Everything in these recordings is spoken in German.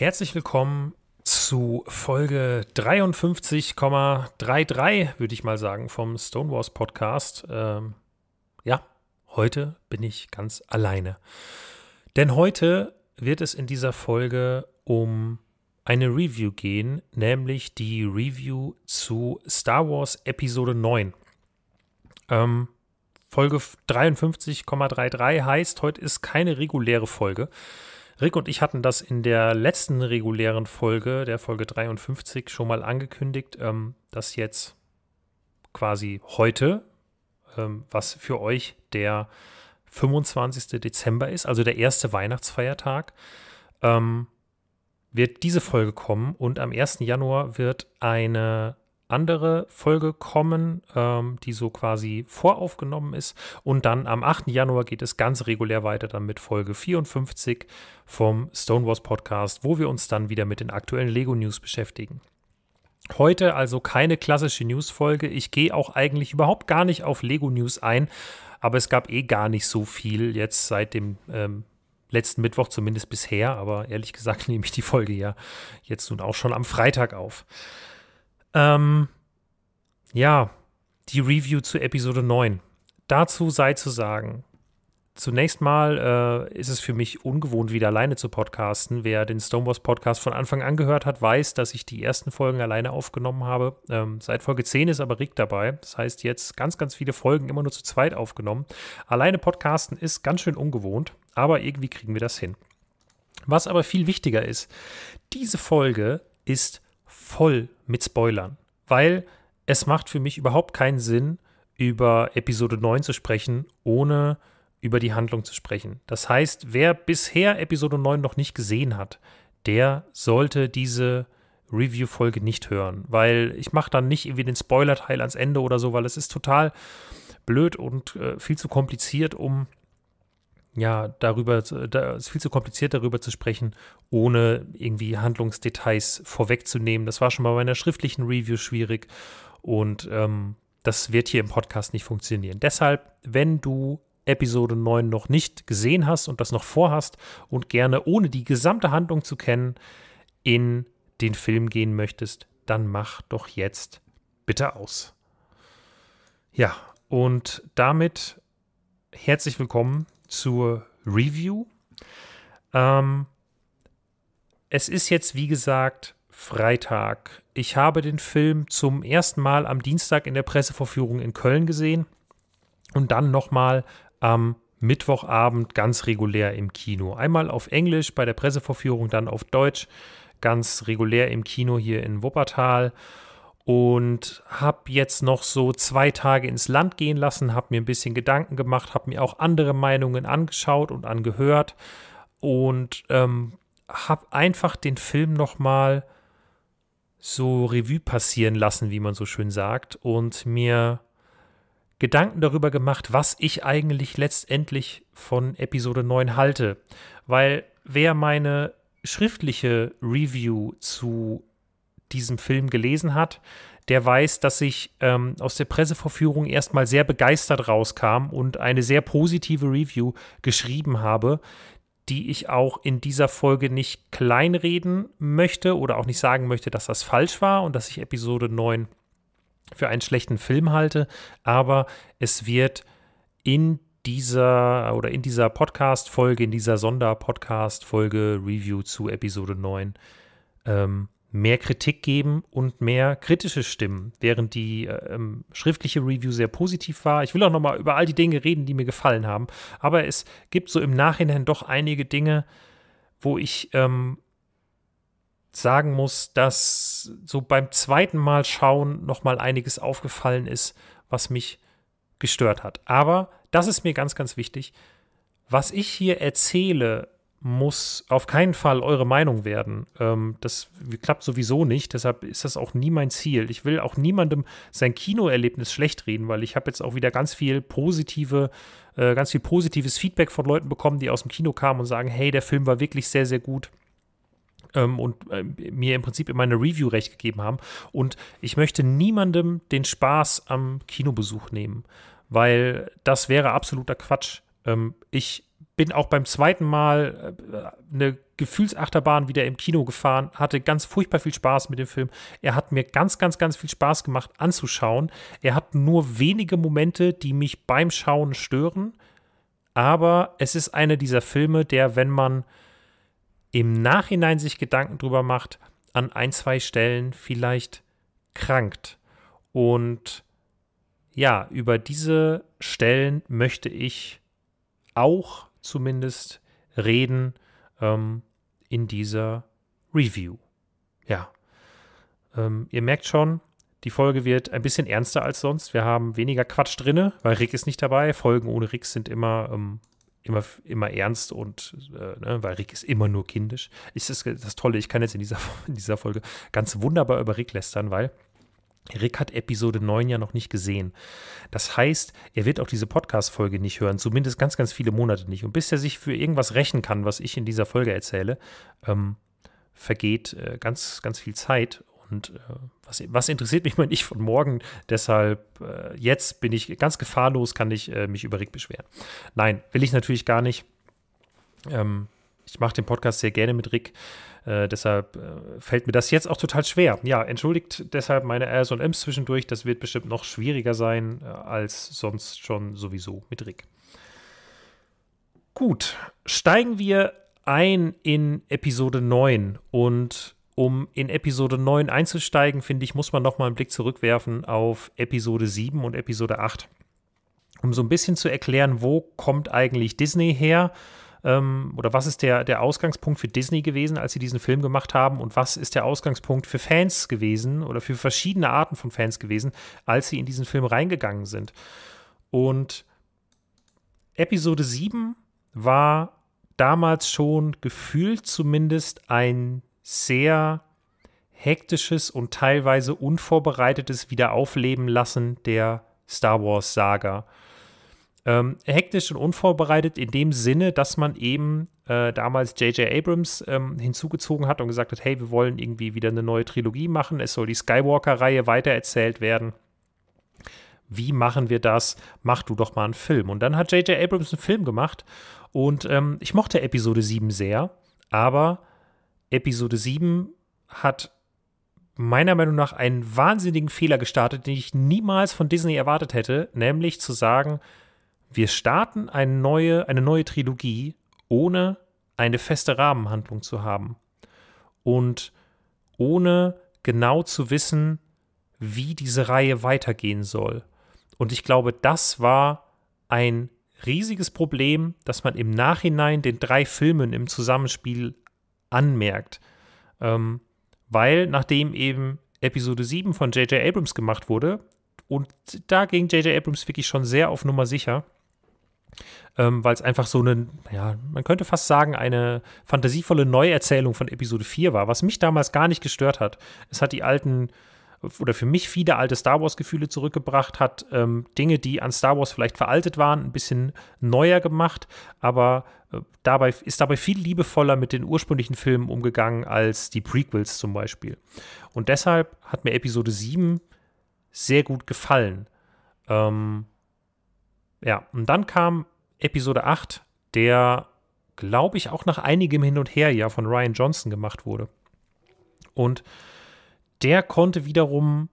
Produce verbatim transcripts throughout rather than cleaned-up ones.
Herzlich willkommen zu Folge dreiundfünfzig Komma dreiunddreißig, würde ich mal sagen, vom Stone Wars Podcast. Ähm, ja, heute bin ich ganz alleine. Denn heute wird es in dieser Folge um eine Review gehen, nämlich die Review zu Star Wars Episode neun. Ähm, Folge dreiundfünfzig Komma dreiunddreißig heißt, heute ist keine reguläre Folge. Rick und ich hatten das in der letzten regulären Folge, der Folge dreiundfünfzig, schon mal angekündigt, ähm, dass jetzt quasi heute, ähm, was für euch der fünfundzwanzigste Dezember ist, also der erste Weihnachtsfeiertag, ähm, wird diese Folge kommen und am ersten Januar wird eine andere Folge kommen, ähm, die so quasi voraufgenommen ist. Und dann am achten Januar geht es ganz regulär weiter dann mit Folge vierundfünfzig vom Stone Wars Podcast, wo wir uns dann wieder mit den aktuellen Lego-News beschäftigen. Heute also keine klassische News-Folge. Ich gehe auch eigentlich überhaupt gar nicht auf Lego-News ein, aber es gab eh gar nicht so viel jetzt seit dem ähm, letzten Mittwoch, zumindest bisher. Aber ehrlich gesagt nehme ich die Folge ja jetzt nun auch schon am Freitag auf. Ähm, ja, die Review zu Episode neun. Dazu sei zu sagen, zunächst mal äh, ist es für mich ungewohnt, wieder alleine zu podcasten. Wer den Stone Wars Podcast von Anfang an gehört hat, weiß, dass ich die ersten Folgen alleine aufgenommen habe. Ähm, seit Folge zehn ist aber Rick dabei. Das heißt, jetzt ganz, ganz viele Folgen immer nur zu zweit aufgenommen. Alleine podcasten ist ganz schön ungewohnt, aber irgendwie kriegen wir das hin. Was aber viel wichtiger ist, diese Folge ist voll mit Spoilern, weil es macht für mich überhaupt keinen Sinn, über Episode neun zu sprechen, ohne über die Handlung zu sprechen. Das heißt, wer bisher Episode neun noch nicht gesehen hat, der sollte diese Review-Folge nicht hören, weil ich mache dann nicht irgendwie den Spoiler-Teil ans Ende oder so, weil es ist total blöd und äh, viel zu kompliziert, um ja, darüber, da ist viel zu kompliziert, darüber zu sprechen, ohne irgendwie Handlungsdetails vorwegzunehmen. Das war schon mal bei einer schriftlichen Review schwierig und ähm, das wird hier im Podcast nicht funktionieren. Deshalb, wenn du Episode neun noch nicht gesehen hast und das noch vorhast und gerne, ohne die gesamte Handlung zu kennen, in den Film gehen möchtest, dann mach doch jetzt bitte aus. Ja, und damit herzlich willkommen zur Review. Ähm, es ist jetzt, wie gesagt, Freitag. Ich habe den Film zum ersten Mal am Dienstag in der Pressevorführung in Köln gesehen und dann nochmal am Mittwochabend ganz regulär im Kino. Einmal auf Englisch bei der Pressevorführung, dann auf Deutsch ganz regulär im Kino hier in Wuppertal. Und habe jetzt noch so zwei Tage ins Land gehen lassen, habe mir ein bisschen Gedanken gemacht, habe mir auch andere Meinungen angeschaut und angehört und ähm, habe einfach den Film nochmal so Revue passieren lassen, wie man so schön sagt, und mir Gedanken darüber gemacht, was ich eigentlich letztendlich von Episode neun halte. Weil wer meine schriftliche Review zu diesem Film gelesen hat, der weiß, dass ich ähm, aus der Pressevorführung erstmal sehr begeistert rauskam und eine sehr positive Review geschrieben habe, die ich auch in dieser Folge nicht kleinreden möchte oder auch nicht sagen möchte, dass das falsch war und dass ich Episode neun für einen schlechten Film halte, aber es wird in dieser oder in dieser Podcast-Folge, in dieser Sonder-Podcast-Folge Review zu Episode neun ähm, mehr Kritik geben und mehr kritische Stimmen, während die ähm, schriftliche Review sehr positiv war. Ich will auch nochmal über all die Dinge reden, die mir gefallen haben, aber es gibt so im Nachhinein doch einige Dinge, wo ich ähm, sagen muss, dass so beim zweiten Mal schauen nochmal einiges aufgefallen ist, was mich gestört hat. Aber das ist mir ganz, ganz wichtig. Was ich hier erzähle, muss auf keinen Fall eure Meinung werden. Ähm, das klappt sowieso nicht, deshalb ist das auch nie mein Ziel. Ich will auch niemandem sein Kinoerlebnis schlecht reden, weil ich habe jetzt auch wieder ganz viel positive, äh, ganz viel positives Feedback von Leuten bekommen, die aus dem Kino kamen und sagen, hey, der Film war wirklich sehr, sehr gut ähm, und äh, mir im Prinzip in meine Review recht gegeben haben. Und ich möchte niemandem den Spaß am Kinobesuch nehmen, weil das wäre absoluter Quatsch. Ähm, ich bin auch beim zweiten Mal eine Gefühlsachterbahn wieder im Kino gefahren, hatte ganz furchtbar viel Spaß mit dem Film. Er hat mir ganz, ganz, ganz viel Spaß gemacht anzuschauen. Er hat nur wenige Momente, die mich beim Schauen stören, aber es ist einer dieser Filme, der, wenn man im Nachhinein sich Gedanken drüber macht, an ein, zwei Stellen vielleicht krankt. Und ja, über diese Stellen möchte ich auch zumindest reden ähm, in dieser Review. Ja, ähm, ihr merkt schon, die Folge wird ein bisschen ernster als sonst. Wir haben weniger Quatsch drinne, weil Rick ist nicht dabei. Folgen ohne Rick sind immer, ähm, immer, immer ernst und äh, ne, weil Rick ist immer nur kindisch. Ist das, das Tolle, ich kann jetzt in dieser, in dieser Folge ganz wunderbar über Rick lästern, weil Rick hat Episode neun ja noch nicht gesehen. Das heißt, er wird auch diese Podcast-Folge nicht hören, zumindest ganz, ganz viele Monate nicht. Und bis er sich für irgendwas rächen kann, was ich in dieser Folge erzähle, ähm, vergeht äh, ganz, ganz viel Zeit. Und äh, was, was interessiert mich mal nicht von morgen? Deshalb, äh, jetzt bin ich ganz gefahrlos, kann ich äh, mich über Rick beschweren. Nein, will ich natürlich gar nicht. Ähm, ich mache den Podcast sehr gerne mit Rick. Äh, deshalb äh, fällt mir das jetzt auch total schwer. Ja, entschuldigt deshalb meine R's und M's zwischendurch. Das wird bestimmt noch schwieriger sein, äh, als sonst schon sowieso mit Rick. Gut, steigen wir ein in Episode neun. Und um in Episode neun einzusteigen, finde ich, muss man noch mal einen Blick zurückwerfen auf Episode sieben und Episode acht. Um so ein bisschen zu erklären, wo kommt eigentlich Disney her? Oder was ist der, der Ausgangspunkt für Disney gewesen, als sie diesen Film gemacht haben? Und was ist der Ausgangspunkt für Fans gewesen oder für verschiedene Arten von Fans gewesen, als sie in diesen Film reingegangen sind? Und Episode sieben war damals schon gefühlt zumindest ein sehr hektisches und teilweise unvorbereitetes Wiederaufleben lassen der Star Wars Saga. Ähm, hektisch und unvorbereitet in dem Sinne, dass man eben äh, damals J J Abrams ähm, hinzugezogen hat und gesagt hat, hey, wir wollen irgendwie wieder eine neue Trilogie machen, es soll die Skywalker-Reihe weitererzählt werden. Wie machen wir das? Mach du doch mal einen Film. Und dann hat J J Abrams einen Film gemacht und ähm, ich mochte Episode sieben sehr, aber Episode sieben hat meiner Meinung nach einen wahnsinnigen Fehler gestartet, den ich niemals von Disney erwartet hätte, nämlich zu sagen, wir starten eine neue, eine neue Trilogie, ohne eine feste Rahmenhandlung zu haben und ohne genau zu wissen, wie diese Reihe weitergehen soll. Und ich glaube, das war ein riesiges Problem, das man im Nachhinein den drei Filmen im Zusammenspiel anmerkt. Ähm, weil nachdem eben Episode sieben von J J Abrams gemacht wurde, und da ging J J Abrams wirklich schon sehr auf Nummer sicher, Ähm, weil es einfach so eine, ja, man könnte fast sagen, eine fantasievolle Neuerzählung von Episode vier war, was mich damals gar nicht gestört hat. Es hat die alten, oder für mich viele alte Star Wars-Gefühle zurückgebracht, hat ähm, Dinge, die an Star Wars vielleicht veraltet waren, ein bisschen neuer gemacht, aber äh, dabei ist dabei viel liebevoller mit den ursprünglichen Filmen umgegangen als die Prequels zum Beispiel. Und deshalb hat mir Episode sieben sehr gut gefallen. Ähm, Ja, und dann kam Episode acht, der, glaube ich, auch nach einigem Hin und Her ja von Ryan Johnson gemacht wurde. Und der konnte wiederum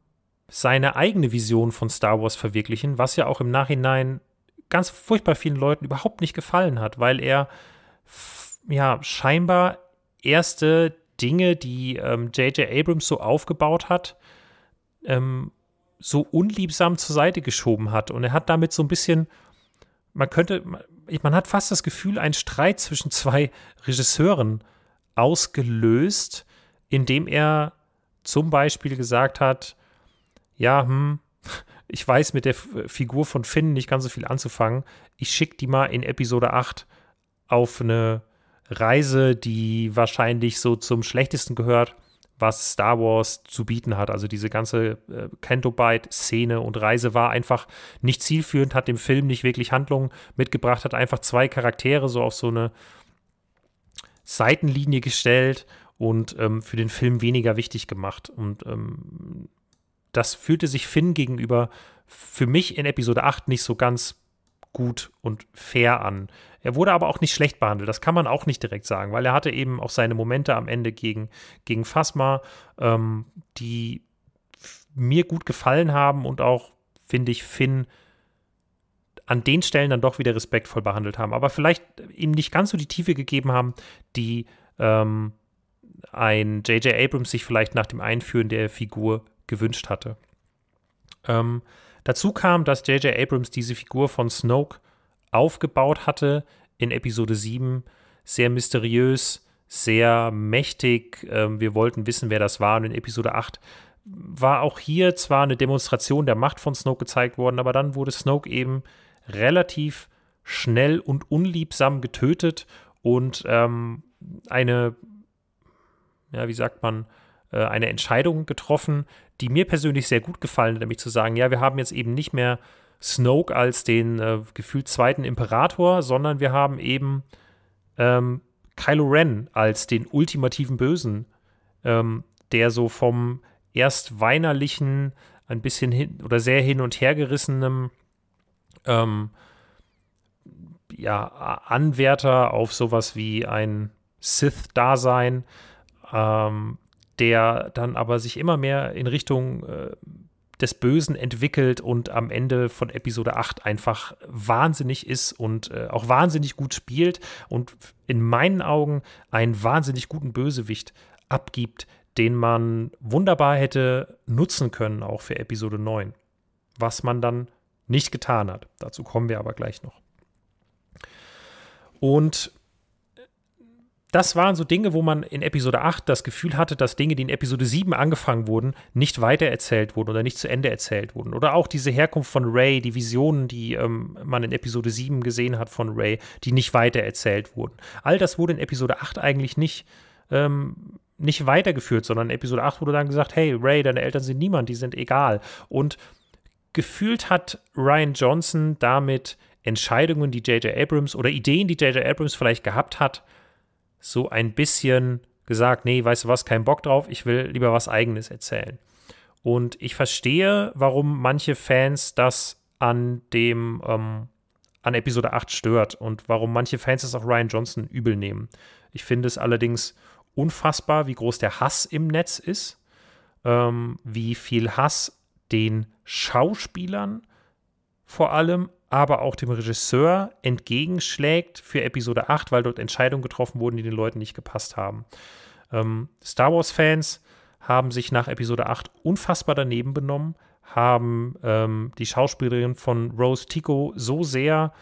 seine eigene Vision von Star Wars verwirklichen, was ja auch im Nachhinein ganz furchtbar vielen Leuten überhaupt nicht gefallen hat, weil er ja scheinbar erste Dinge, die ähm, J J Abrams so aufgebaut hat, ähm, so unliebsam zur Seite geschoben hat. Und er hat damit so ein bisschen, man könnte, man hat fast das Gefühl, einen Streit zwischen zwei Regisseuren ausgelöst, indem er zum Beispiel gesagt hat, ja, hm, ich weiß mit der F- Figur von Finn nicht ganz so viel anzufangen, ich schicke die mal in Episode acht auf eine Reise, die wahrscheinlich so zum Schlechtesten gehört, was Star Wars zu bieten hat. Also diese ganze äh, Canto-Bite-Szene und Reise war einfach nicht zielführend, hat dem Film nicht wirklich Handlung mitgebracht, hat einfach zwei Charaktere so auf so eine Seitenlinie gestellt und ähm, für den Film weniger wichtig gemacht. Und ähm, das fühlte sich Finn gegenüber für mich in Episode acht nicht so ganz gut und fair an. Er wurde aber auch nicht schlecht behandelt, das kann man auch nicht direkt sagen, weil er hatte eben auch seine Momente am Ende gegen, gegen Phasma, ähm, die mir gut gefallen haben und auch, finde ich, Finn an den Stellen dann doch wieder respektvoll behandelt haben, aber vielleicht ihm nicht ganz so die Tiefe gegeben haben, die ähm, ein J J Abrams sich vielleicht nach dem Einführen der Figur gewünscht hatte. Ähm, dazu kam, dass J J Abrams diese Figur von Snoke aufgebaut hatte in Episode sieben, sehr mysteriös, sehr mächtig, ähm, wir wollten wissen, wer das war, und in Episode acht war auch hier zwar eine Demonstration der Macht von Snoke gezeigt worden, aber dann wurde Snoke eben relativ schnell und unliebsam getötet und ähm, eine, ja, wie sagt man, äh, eine Entscheidung getroffen, die mir persönlich sehr gut gefallen hat, nämlich zu sagen, ja, wir haben jetzt eben nicht mehr Snoke als den äh, gefühlt zweiten Imperator, sondern wir haben eben ähm, Kylo Ren als den ultimativen Bösen, ähm, der so vom erst weinerlichen, ein bisschen hin oder sehr hin und her gerissenem ähm, ja, Anwärter auf sowas wie ein Sith-Dasein, ähm, der dann aber sich immer mehr in Richtung äh, des Bösen entwickelt und am Ende von Episode acht einfach wahnsinnig ist und äh, auch wahnsinnig gut spielt und in meinen Augen einen wahnsinnig guten Bösewicht abgibt, den man wunderbar hätte nutzen können, auch für Episode neun. Was man dann nicht getan hat. Dazu kommen wir aber gleich noch. Und das waren so Dinge, wo man in Episode acht das Gefühl hatte, dass Dinge, die in Episode sieben angefangen wurden, nicht weitererzählt wurden oder nicht zu Ende erzählt wurden. Oder auch diese Herkunft von Rey, die Visionen, die ähm, man in Episode sieben gesehen hat von Rey, die nicht weitererzählt wurden. All das wurde in Episode acht eigentlich nicht ähm, nicht weitergeführt, sondern in Episode acht wurde dann gesagt, hey, Rey, deine Eltern sind niemand, die sind egal. Und gefühlt hat Ryan Johnson damit Entscheidungen, die J J Abrams oder Ideen, die J J Abrams vielleicht gehabt hat, so ein bisschen gesagt, nee, weißt du was, kein Bock drauf, ich will lieber was Eigenes erzählen. Und ich verstehe, warum manche Fans das an dem, ähm, an Episode acht stört und warum manche Fans das auch Ryan Johnson übel nehmen. Ich finde es allerdings unfassbar, wie groß der Hass im Netz ist, ähm, wie viel Hass den Schauspielern vor allem, aber auch dem Regisseur entgegenschlägt für Episode acht, weil dort Entscheidungen getroffen wurden, die den Leuten nicht gepasst haben. Ähm, Star Wars-Fans haben sich nach Episode acht unfassbar daneben benommen, haben ähm, die Schauspielerin von Rose Tico so sehr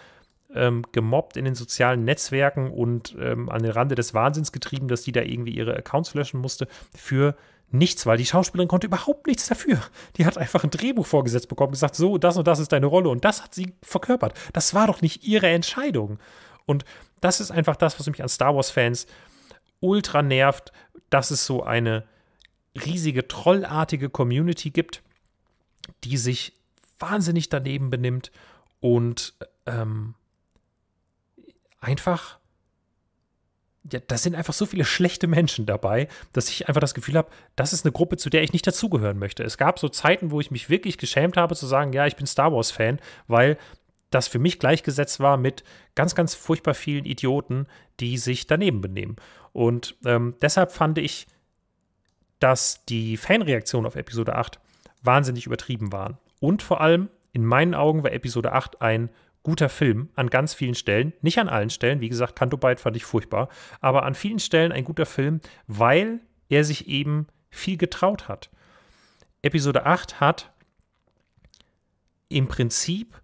Ähm, gemobbt in den sozialen Netzwerken und ähm, an den Rande des Wahnsinns getrieben, dass die da irgendwie ihre Accounts löschen musste, für nichts, weil die Schauspielerin konnte überhaupt nichts dafür. Die hat einfach ein Drehbuch vorgesetzt bekommen, gesagt, so, das und das ist deine Rolle, und das hat sie verkörpert. Das war doch nicht ihre Entscheidung. Und das ist einfach das, was mich an Star Wars-Fans ultra nervt, dass es so eine riesige, trollartige Community gibt, die sich wahnsinnig daneben benimmt und ähm, einfach, ja, da sind einfach so viele schlechte Menschen dabei, dass ich einfach das Gefühl habe, das ist eine Gruppe, zu der ich nicht dazugehören möchte. Es gab so Zeiten, wo ich mich wirklich geschämt habe, zu sagen, ja, ich bin Star Wars-Fan, weil das für mich gleichgesetzt war mit ganz, ganz furchtbar vielen Idioten, die sich daneben benehmen. Und ähm, deshalb fand ich, dass die Fanreaktionen auf Episode acht wahnsinnig übertrieben waren. Und vor allem, in meinen Augen, war Episode acht ein guter Film an ganz vielen Stellen, nicht an allen Stellen, wie gesagt, Canto Bight fand ich furchtbar, aber an vielen Stellen ein guter Film, weil er sich eben viel getraut hat. Episode acht hat im Prinzip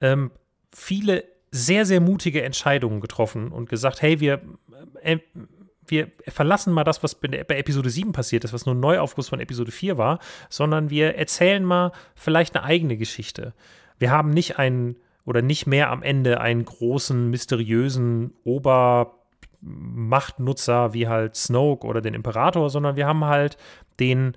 ähm, viele sehr, sehr mutige Entscheidungen getroffen und gesagt, hey, wir, äh, wir verlassen mal das, was bei Episode sieben passiert ist, was nur ein Neuaufguss von Episode vier war, sondern wir erzählen mal vielleicht eine eigene Geschichte. Wir haben nicht einen oder nicht mehr am Ende einen großen, mysteriösen Obermachtnutzer wie halt Snoke oder den Imperator, sondern wir haben halt den,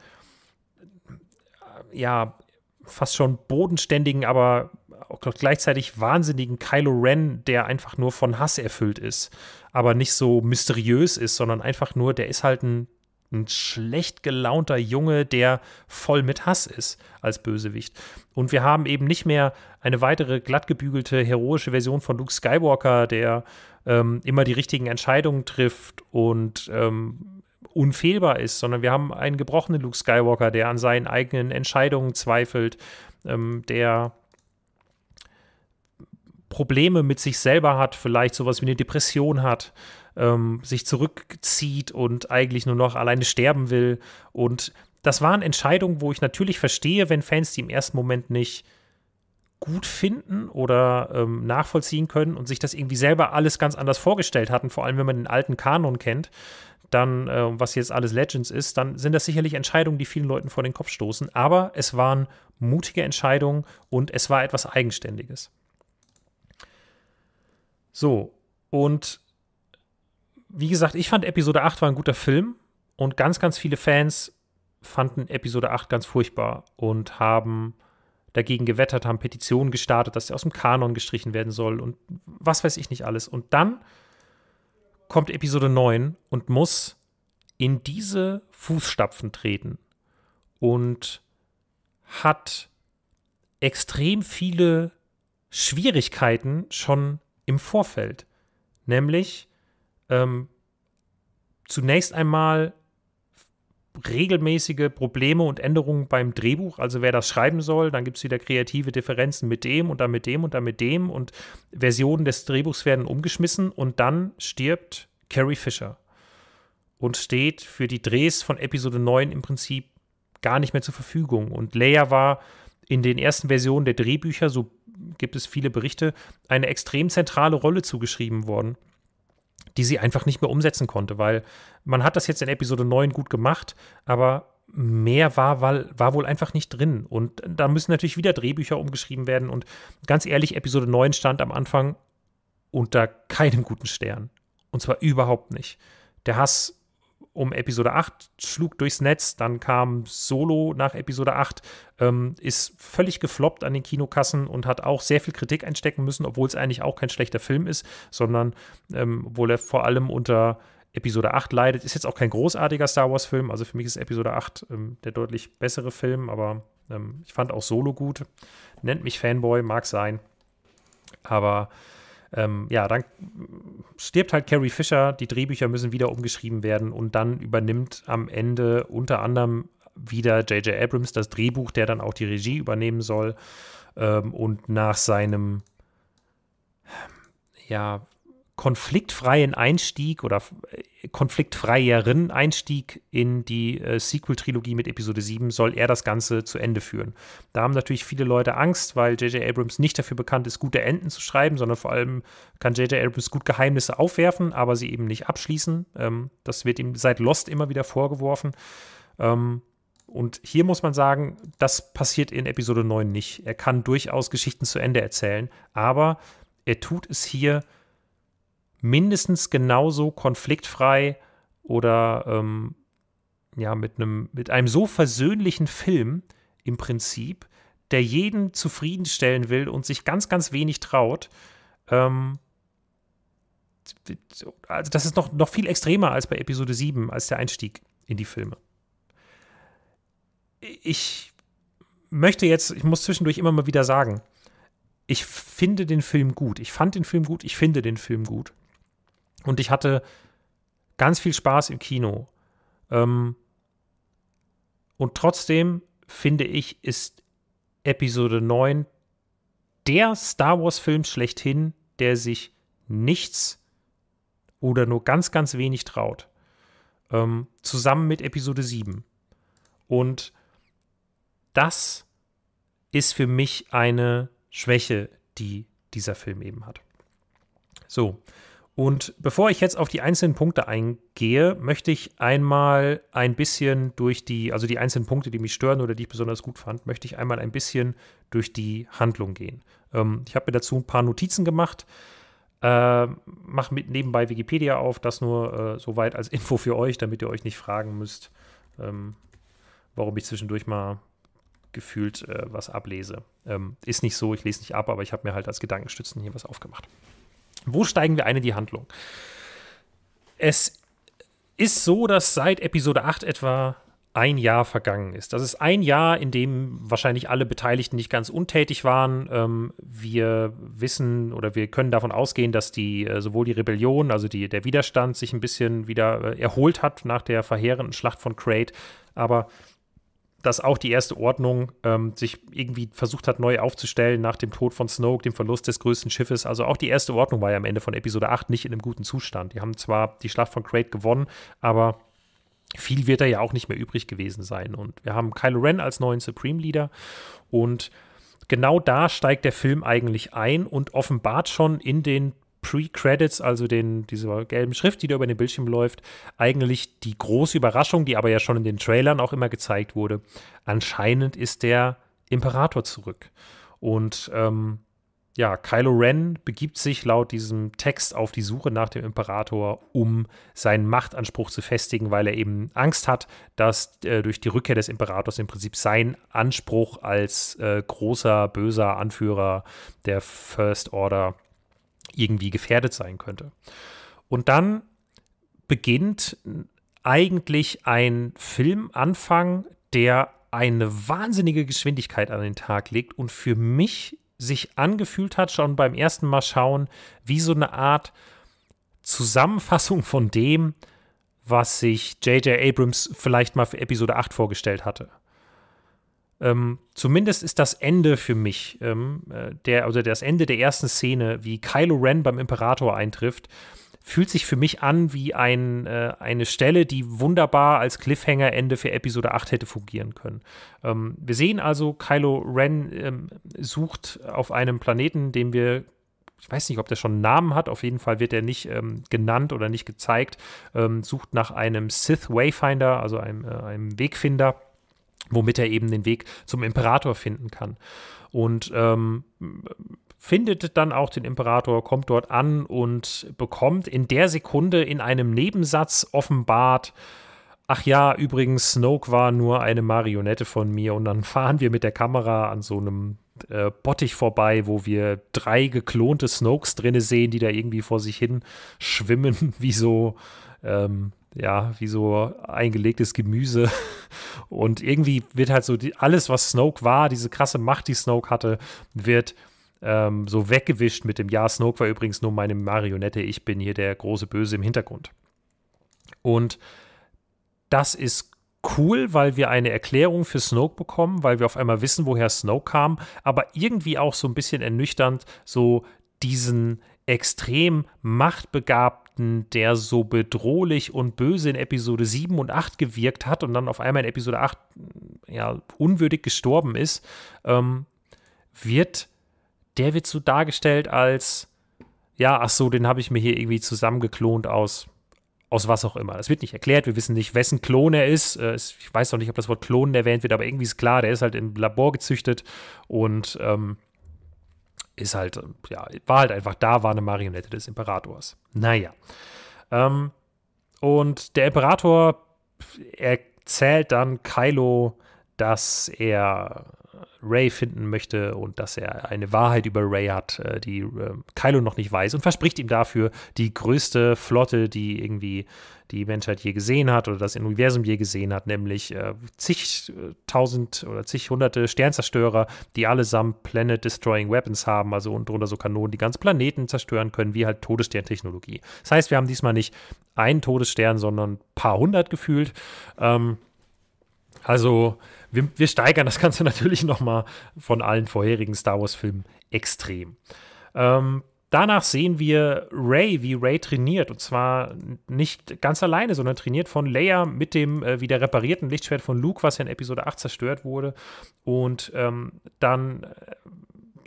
ja, fast schon bodenständigen, aber auch gleichzeitig wahnsinnigen Kylo Ren, der einfach nur von Hass erfüllt ist, aber nicht so mysteriös ist, sondern einfach nur, der ist halt ein ein schlecht gelaunter Junge, der voll mit Hass ist als Bösewicht. Und wir haben eben nicht mehr eine weitere glattgebügelte, heroische Version von Luke Skywalker, der ähm, immer die richtigen Entscheidungen trifft und ähm, unfehlbar ist, sondern wir haben einen gebrochenen Luke Skywalker, der an seinen eigenen Entscheidungen zweifelt, ähm, der Probleme mit sich selber hat, vielleicht sowas wie eine Depression hat, ähm, sich zurückzieht und eigentlich nur noch alleine sterben will. Und das waren Entscheidungen, wo ich natürlich verstehe, wenn Fans die im ersten Moment nicht gut finden oder ähm, nachvollziehen können und sich das irgendwie selber alles ganz anders vorgestellt hatten, vor allem wenn man den alten Kanon kennt, dann, äh, was jetzt alles Legends ist, dann sind das sicherlich Entscheidungen, die vielen Leuten vor den Kopf stoßen. Aber es waren mutige Entscheidungen und es war etwas Eigenständiges. So, und wie gesagt, ich fand Episode acht war ein guter Film und ganz, ganz viele Fans fanden Episode acht ganz furchtbar und haben dagegen gewettert, haben Petitionen gestartet, dass der aus dem Kanon gestrichen werden soll und was weiß ich nicht alles. Und dann kommt Episode neun und muss in diese Fußstapfen treten und hat extrem viele Schwierigkeiten schon im Vorfeld, nämlich ähm, zunächst einmal regelmäßige Probleme und Änderungen beim Drehbuch, also wer das schreiben soll, dann gibt es wieder kreative Differenzen mit dem und dann mit dem und dann mit dem und Versionen des Drehbuchs werden umgeschmissen und dann stirbt Carrie Fisher und steht für die Drehs von Episode neun im Prinzip gar nicht mehr zur Verfügung und Leia war in den ersten Versionen der Drehbücher, so gibt es viele Berichte, eine extrem zentrale Rolle zugeschrieben worden, die sie einfach nicht mehr umsetzen konnte, weil man hat das jetzt in Episode neun gut gemacht, aber mehr war, war, war wohl einfach nicht drin. Und da müssen natürlich wieder Drehbücher umgeschrieben werden und ganz ehrlich, Episode neun stand am Anfang unter keinem guten Stern. Und zwar überhaupt nicht. Der Hass um Episode acht schlug durchs Netz, dann kam Solo nach Episode acht, ähm, ist völlig gefloppt an den Kinokassen und hat auch sehr viel Kritik einstecken müssen, obwohl es eigentlich auch kein schlechter Film ist, sondern ähm, obwohl er vor allem unter Episode acht leidet. Ist jetzt auch kein großartiger Star Wars Film, also für mich ist Episode acht ähm, der deutlich bessere Film, aber ähm, ich fand auch Solo gut. Nennt mich Fanboy, mag sein, aber Ähm, ja, dann stirbt halt Carrie Fisher, die Drehbücher müssen wieder umgeschrieben werden und dann übernimmt am Ende unter anderem wieder J J Abrams das Drehbuch, der dann auch die Regie übernehmen soll ähm, und nach seinem ja, konfliktfreien Einstieg oder konfliktfreieren Einstieg in die äh, Sequel-Trilogie mit Episode sieben soll er das Ganze zu Ende führen. Da haben natürlich viele Leute Angst, weil J J Abrams nicht dafür bekannt ist, gute Enden zu schreiben, sondern vor allem kann J J Abrams gut Geheimnisse aufwerfen, aber sie eben nicht abschließen. Ähm, das wird ihm seit Lost immer wieder vorgeworfen. Ähm, und hier muss man sagen, das passiert in Episode neun nicht. Er kann durchaus Geschichten zu Ende erzählen, aber er tut es hier mindestens genauso konfliktfrei oder ähm, ja, mit einem, mit einem so versöhnlichen Film im Prinzip, der jeden zufriedenstellen will und sich ganz, ganz wenig traut. Ähm, also das ist noch, noch viel extremer als bei Episode sieben, als der Einstieg in die Filme. Ich möchte jetzt, ich muss zwischendurch immer mal wieder sagen, ich finde den Film gut. Ich fand den Film gut, ich finde den Film gut. Und ich hatte ganz viel Spaß im Kino. Ähm und trotzdem, finde ich, ist Episode neun der Star Wars-Film schlechthin, der sich nichts oder nur ganz, ganz wenig traut. Ähm, zusammen mit Episode sieben. Und das ist für mich eine Schwäche, die dieser Film eben hat. So. Und bevor ich jetzt auf die einzelnen Punkte eingehe, möchte ich einmal ein bisschen durch die, also die einzelnen Punkte, die mich stören oder die ich besonders gut fand, möchte ich einmal ein bisschen durch die Handlung gehen. Ähm, ich habe mir dazu ein paar Notizen gemacht, äh, mache mit nebenbei Wikipedia auf, das nur äh, soweit als Info für euch, damit ihr euch nicht fragen müsst, ähm, warum ich zwischendurch mal gefühlt äh, was ablese. Ähm, ist nicht so, ich lese nicht ab, aber ich habe mir halt als Gedankenstützen hier was aufgemacht. Wo steigen wir ein in die Handlung? Es ist so, dass seit Episode acht etwa ein Jahr vergangen ist. Das ist ein Jahr, in dem wahrscheinlich alle Beteiligten nicht ganz untätig waren. Ähm, wir wissen oder wir können davon ausgehen, dass die äh, sowohl die Rebellion, also die, der Widerstand, sich ein bisschen wieder äh, erholt hat nach der verheerenden Schlacht von Crait, aber dass auch die Erste Ordnung ähm, sich irgendwie versucht hat, neu aufzustellen nach dem Tod von Snoke, dem Verlust des größten Schiffes. Also auch die Erste Ordnung war ja am Ende von Episode acht nicht in einem guten Zustand. Die haben zwar die Schlacht von Crait gewonnen, aber viel wird da ja auch nicht mehr übrig gewesen sein. Und wir haben Kylo Ren als neuen Supreme Leader. Und genau da steigt der Film eigentlich ein und offenbart schon in den Pre-Credits, also den, dieser gelben Schrift, die da über den Bildschirm läuft, eigentlich die große Überraschung, die aber ja schon in den Trailern auch immer gezeigt wurde. Anscheinend ist der Imperator zurück. Und ähm, ja, Kylo Ren begibt sich laut diesem Text auf die Suche nach dem Imperator, um seinen Machtanspruch zu festigen, weil er eben Angst hat, dass äh, durch die Rückkehr des Imperators im Prinzip sein Anspruch als äh, großer, böser Anführer der First Order irgendwie gefährdet sein könnte. Und dann beginnt eigentlich ein Filmanfang, der eine wahnsinnige Geschwindigkeit an den Tag legt und für mich sich angefühlt hat, schon beim ersten Mal schauen, wie so eine Art Zusammenfassung von dem, was sich J J Abrams vielleicht mal für Episode acht vorgestellt hatte. Ähm, zumindest ist das Ende für mich, ähm, der, also das Ende der ersten Szene, wie Kylo Ren beim Imperator eintrifft, fühlt sich für mich an wie ein, äh, eine Stelle, die wunderbar als Cliffhanger-Ende für Episode acht hätte fungieren können. Ähm, wir sehen also, Kylo Ren ähm, sucht auf einem Planeten, den wir, ich weiß nicht, ob der schon einen Namen hat, auf jeden Fall wird er nicht ähm, genannt oder nicht gezeigt, ähm, sucht nach einem Sith Wayfinder, also einem, äh, einem Wegfinder, womit er eben den Weg zum Imperator finden kann. Und ähm, findet dann auch den Imperator, kommt dort an und bekommt in der Sekunde in einem Nebensatz offenbart, ach ja, übrigens, Snoke war nur eine Marionette von mir. Und dann fahren wir mit der Kamera an so einem äh, Bottich vorbei, wo wir drei geklonte Snokes drinne sehen, die da irgendwie vor sich hin schwimmen, wie so ähm, ja, wie so eingelegtes Gemüse. Und irgendwie wird halt so die, alles, was Snoke war, diese krasse Macht, die Snoke hatte, wird ähm, so weggewischt mit dem, ja, Snoke war übrigens nur meine Marionette, ich bin hier der große Böse im Hintergrund. Und das ist cool, weil wir eine Erklärung für Snoke bekommen, weil wir auf einmal wissen, woher Snoke kam, aber irgendwie auch so ein bisschen ernüchternd, so diesen extrem machtbegabten, der so bedrohlich und böse in Episode sieben und acht gewirkt hat und dann auf einmal in Episode acht ja, unwürdig gestorben ist, ähm, wird, der wird so dargestellt als, ja, ach so, den habe ich mir hier irgendwie zusammengeklont aus, aus was auch immer. Das wird nicht erklärt, wir wissen nicht, wessen Klon er ist. Äh, ich weiß noch nicht, ob das Wort Klonen erwähnt wird, aber irgendwie ist klar, der ist halt im Labor gezüchtet und ähm, ist halt, ja, war halt einfach da, war eine Marionette des Imperators. Naja. Ähm, und der Imperator erzählt dann Kylo, dass er Rey finden möchte und dass er eine Wahrheit über Rey hat, die Kylo noch nicht weiß, und verspricht ihm dafür die größte Flotte, die irgendwie die Menschheit je gesehen hat oder das Universum je gesehen hat, nämlich äh, zigtausend oder zig hunderte Sternzerstörer, die allesamt Planet-Destroying Weapons haben, also und drunter so Kanonen, die ganze Planeten zerstören können, wie halt Todessterntechnologie. Das heißt, wir haben diesmal nicht einen Todesstern, sondern ein paar hundert gefühlt. Ähm, also Wir, wir steigern das Ganze natürlich nochmal von allen vorherigen Star Wars-Filmen extrem. Ähm, danach sehen wir Rey, wie Rey trainiert. Und zwar nicht ganz alleine, sondern trainiert von Leia mit dem äh, wieder reparierten Lichtschwert von Luke, was ja in Episode acht zerstört wurde. Und ähm, dann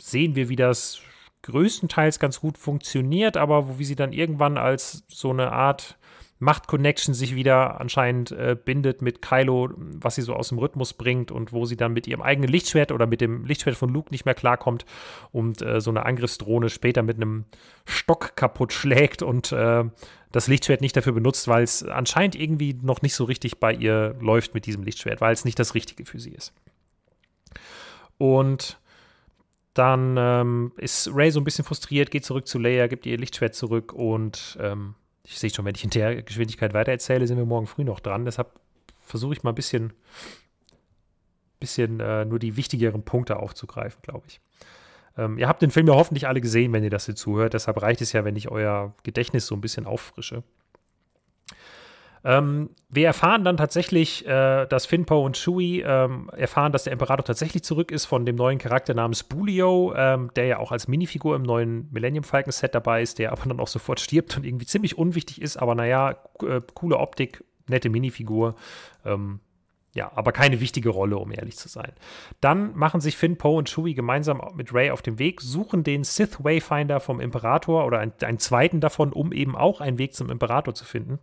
sehen wir, wie das größtenteils ganz gut funktioniert, aber wo, wie sie dann irgendwann als so eine Art Macht-Connection sich wieder anscheinend äh, bindet mit Kylo, was sie so aus dem Rhythmus bringt und wo sie dann mit ihrem eigenen Lichtschwert oder mit dem Lichtschwert von Luke nicht mehr klarkommt und äh, so eine Angriffsdrohne später mit einem Stock kaputt schlägt und äh, das Lichtschwert nicht dafür benutzt, weil es anscheinend irgendwie noch nicht so richtig bei ihr läuft mit diesem Lichtschwert, weil es nicht das Richtige für sie ist. Und dann ähm, ist Rey so ein bisschen frustriert, geht zurück zu Leia, gibt ihr Lichtschwert zurück und ähm, ich sehe schon, wenn ich in der Geschwindigkeit weitererzähle, sind wir morgen früh noch dran. Deshalb versuche ich mal ein bisschen, bisschen äh, nur die wichtigeren Punkte aufzugreifen, glaube ich. Ähm, ihr habt den Film ja hoffentlich alle gesehen, wenn ihr das hier zuhört. Deshalb reicht es ja, wenn ich euer Gedächtnis so ein bisschen auffrische. Ähm, wir erfahren dann tatsächlich, äh, dass Finn, Poe und Chewie ähm, erfahren, dass der Imperator tatsächlich zurück ist von dem neuen Charakter namens Bulio, ähm, der ja auch als Minifigur im neuen Millennium Falcon Set dabei ist, der aber dann auch sofort stirbt und irgendwie ziemlich unwichtig ist, aber naja, äh, coole Optik, nette Minifigur, ähm, ja, aber keine wichtige Rolle, um ehrlich zu sein. Dann machen sich Finn, Poe und Chewie gemeinsam mit Rey auf den Weg, suchen den Sith Wayfinder vom Imperator oder einen, einen zweiten davon, um eben auch einen Weg zum Imperator zu finden.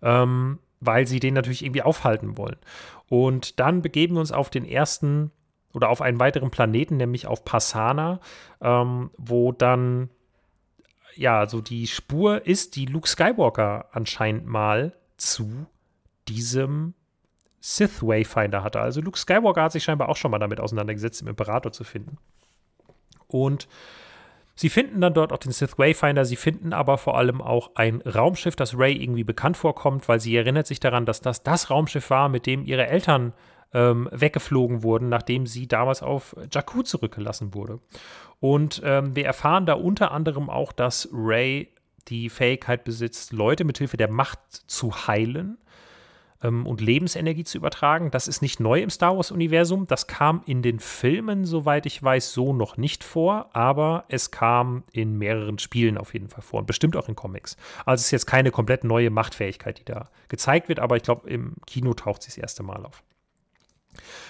Ähm, weil sie den natürlich irgendwie aufhalten wollen. Und dann begeben wir uns auf den ersten oder auf einen weiteren Planeten, nämlich auf Passana, ähm, wo dann ja so die Spur ist, die Luke Skywalker anscheinend mal zu diesem Sith Wayfinder hatte. Also Luke Skywalker hat sich scheinbar auch schon mal damit auseinandergesetzt, den Imperator zu finden. Und sie finden dann dort auch den Sith Wayfinder, sie finden aber vor allem auch ein Raumschiff, das Rey irgendwie bekannt vorkommt, weil sie erinnert sich daran, dass das das Raumschiff war, mit dem ihre Eltern ähm, weggeflogen wurden, nachdem sie damals auf Jakku zurückgelassen wurde. Und ähm, wir erfahren da unter anderem auch, dass Rey die Fähigkeit besitzt, Leute mithilfe der Macht zu heilen ähm, und Lebensenergie zu übertragen. Das ist nicht neu im Star Wars-Universum. Das kam in den Filmen, soweit ich weiß, so noch nicht vor, aber es kam in mehreren Spielen auf jeden Fall vor und bestimmt auch in Comics. Also es ist jetzt keine komplett neue Machtfähigkeit, die da gezeigt wird, aber ich glaube, im Kino taucht sie das erste Mal auf.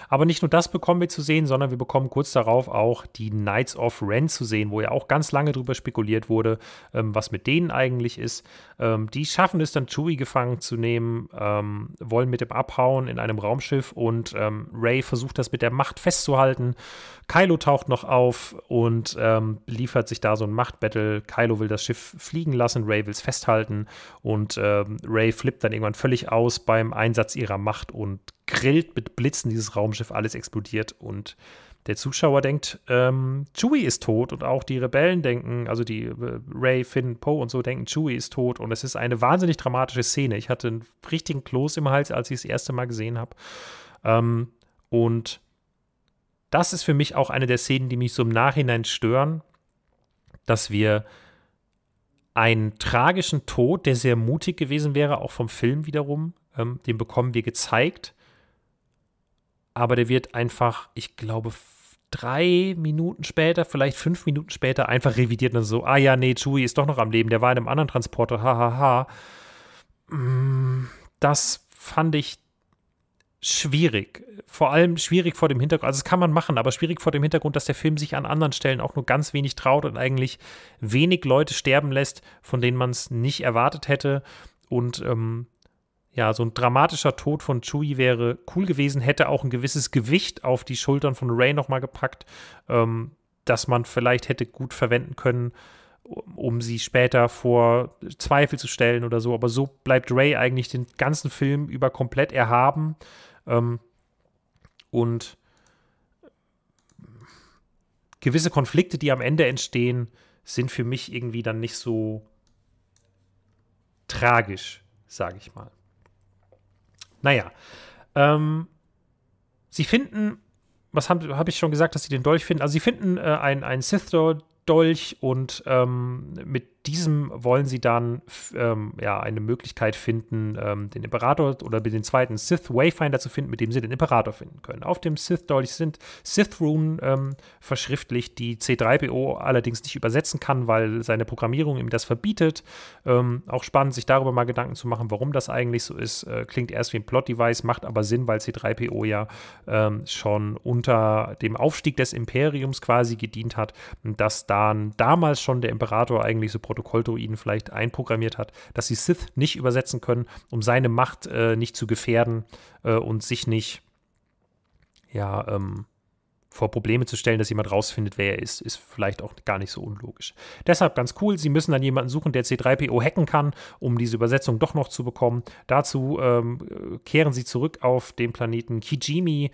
Aber nicht nur das bekommen wir zu sehen, sondern wir bekommen kurz darauf auch die Knights of Ren zu sehen, wo ja auch ganz lange drüber spekuliert wurde, ähm, was mit denen eigentlich ist. Ähm, die schaffen es dann, Chewie gefangen zu nehmen, ähm, wollen mit dem abhauen in einem Raumschiff und ähm, Rey versucht das mit der Macht festzuhalten. Kylo taucht noch auf und ähm, liefert sich da so ein Machtbattle. Kylo will das Schiff fliegen lassen, Rey will es festhalten und ähm, Rey flippt dann irgendwann völlig aus beim Einsatz ihrer Macht und grillt mit Blitzen dieses Raumschiff, alles explodiert und der Zuschauer denkt, ähm, Chewie ist tot und auch die Rebellen denken, also die äh, Rey, Finn, Poe und so denken, Chewie ist tot und es ist eine wahnsinnig dramatische Szene. Ich hatte einen richtigen Kloß im Hals, als ich das erste Mal gesehen habe ähm, und das ist für mich auch eine der Szenen, die mich so im Nachhinein stören, dass wir einen tragischen Tod, der sehr mutig gewesen wäre, auch vom Film wiederum, ähm, den bekommen wir gezeigt. Aber der wird einfach, ich glaube, drei Minuten später, vielleicht fünf Minuten später, einfach revidiert und dann so, ah ja, nee, Chewie ist doch noch am Leben, der war in einem anderen Transporter, hahaha. Das fand ich schwierig. Vor allem schwierig vor dem Hintergrund, also das kann man machen, aber schwierig vor dem Hintergrund, dass der Film sich an anderen Stellen auch nur ganz wenig traut und eigentlich wenig Leute sterben lässt, von denen man es nicht erwartet hätte. Und, ähm, ja, so ein dramatischer Tod von Chewie wäre cool gewesen, hätte auch ein gewisses Gewicht auf die Schultern von Rey nochmal gepackt, ähm, das man vielleicht hätte gut verwenden können, um sie später vor Zweifel zu stellen oder so. Aber so bleibt Rey eigentlich den ganzen Film über komplett erhaben. Ähm, und gewisse Konflikte, die am Ende entstehen, sind für mich irgendwie dann nicht so tragisch, sage ich mal. Naja, ähm, sie finden, was habe hab ich schon gesagt, dass sie den Dolch finden? Also sie finden äh, einen Sith-Dolch und ähm, mit diesem wollen sie dann ähm, ja, eine Möglichkeit finden, ähm, den Imperator oder den zweiten Sith-Wayfinder zu finden, mit dem sie den Imperator finden können. Auf dem Sith-Dolch sind Sith-Runen ähm, verschriftlicht, die C drei P O allerdings nicht übersetzen kann, weil seine Programmierung ihm das verbietet. Ähm, auch spannend, sich darüber mal Gedanken zu machen, warum das eigentlich so ist. Äh, klingt erst wie ein Plot-Device, macht aber Sinn, weil C drei P O ja ähm, schon unter dem Aufstieg des Imperiums quasi gedient hat, dass dann damals schon der Imperator eigentlich so Protokolldruiden vielleicht einprogrammiert hat, dass sie Sith nicht übersetzen können, um seine Macht äh, nicht zu gefährden äh, und sich nicht ja, ähm, vor Probleme zu stellen, dass jemand rausfindet, wer er ist, ist vielleicht auch gar nicht so unlogisch. Deshalb ganz cool, sie müssen dann jemanden suchen, der C drei P O hacken kann, um diese Übersetzung doch noch zu bekommen. Dazu ähm, kehren sie zurück auf den Planeten Kijimi.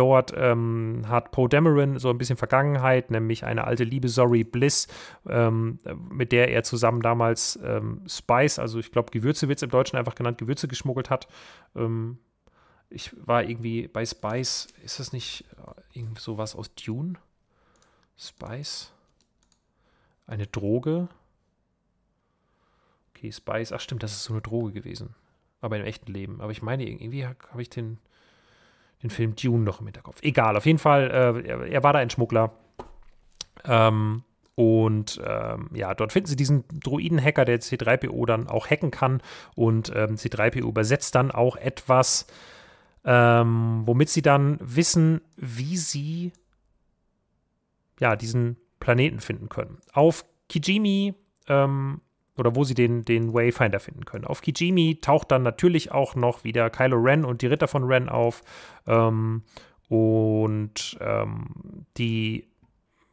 dort ähm, hat Poe Dameron so ein bisschen Vergangenheit, nämlich eine alte Liebe, Sorry Bliss, ähm, mit der er zusammen damals ähm, Spice, also ich glaube Gewürze wird es im Deutschen einfach genannt, Gewürze geschmuggelt hat. Ähm, ich war irgendwie bei Spice, ist das nicht irgendwie sowas aus Dune? Spice? Eine Droge? Okay, Spice, ach stimmt, das ist so eine Droge gewesen. Aber im echten Leben. Aber ich meine, irgendwie habe ich den, den Film Dune noch im Hinterkopf. Egal, auf jeden Fall, äh, er, er war da ein Schmuggler. Ähm, und ähm, ja, dort finden sie diesen Droiden-Hacker, der C drei P O dann auch hacken kann. Und ähm, C drei P O übersetzt dann auch etwas, ähm, womit sie dann wissen, wie sie ja, diesen Planeten finden können. Auf Kijimi, ähm, oder wo sie den, den Wayfinder finden können. Auf Kijimi taucht dann natürlich auch noch wieder Kylo Ren und die Ritter von Ren auf. Ähm, und ähm, die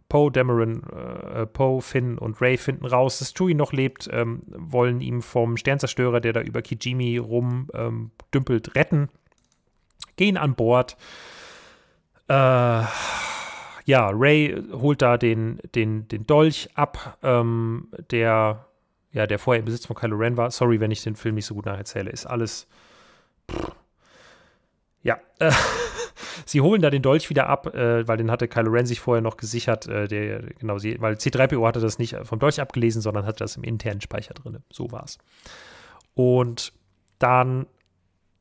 Poe Dameron, äh, Poe, Finn und Rey finden raus, dass Chewie noch lebt, ähm, wollen ihm vom Sternzerstörer, der da über Kijimi rumdümpelt, ähm, retten. Gehen an Bord. Äh... Ja, Rey holt da den, den, den Dolch ab, ähm, der, ja, der vorher im Besitz von Kylo Ren war. Sorry, wenn ich den Film nicht so gut nacherzähle. Ist alles. Pff. Ja. Äh, sie holen da den Dolch wieder ab, äh, weil den hatte Kylo Ren sich vorher noch gesichert. Äh, der, genau, sie, weil C drei P O hatte das nicht vom Dolch abgelesen, sondern hatte das im internen Speicher drin. So war's. Und dann.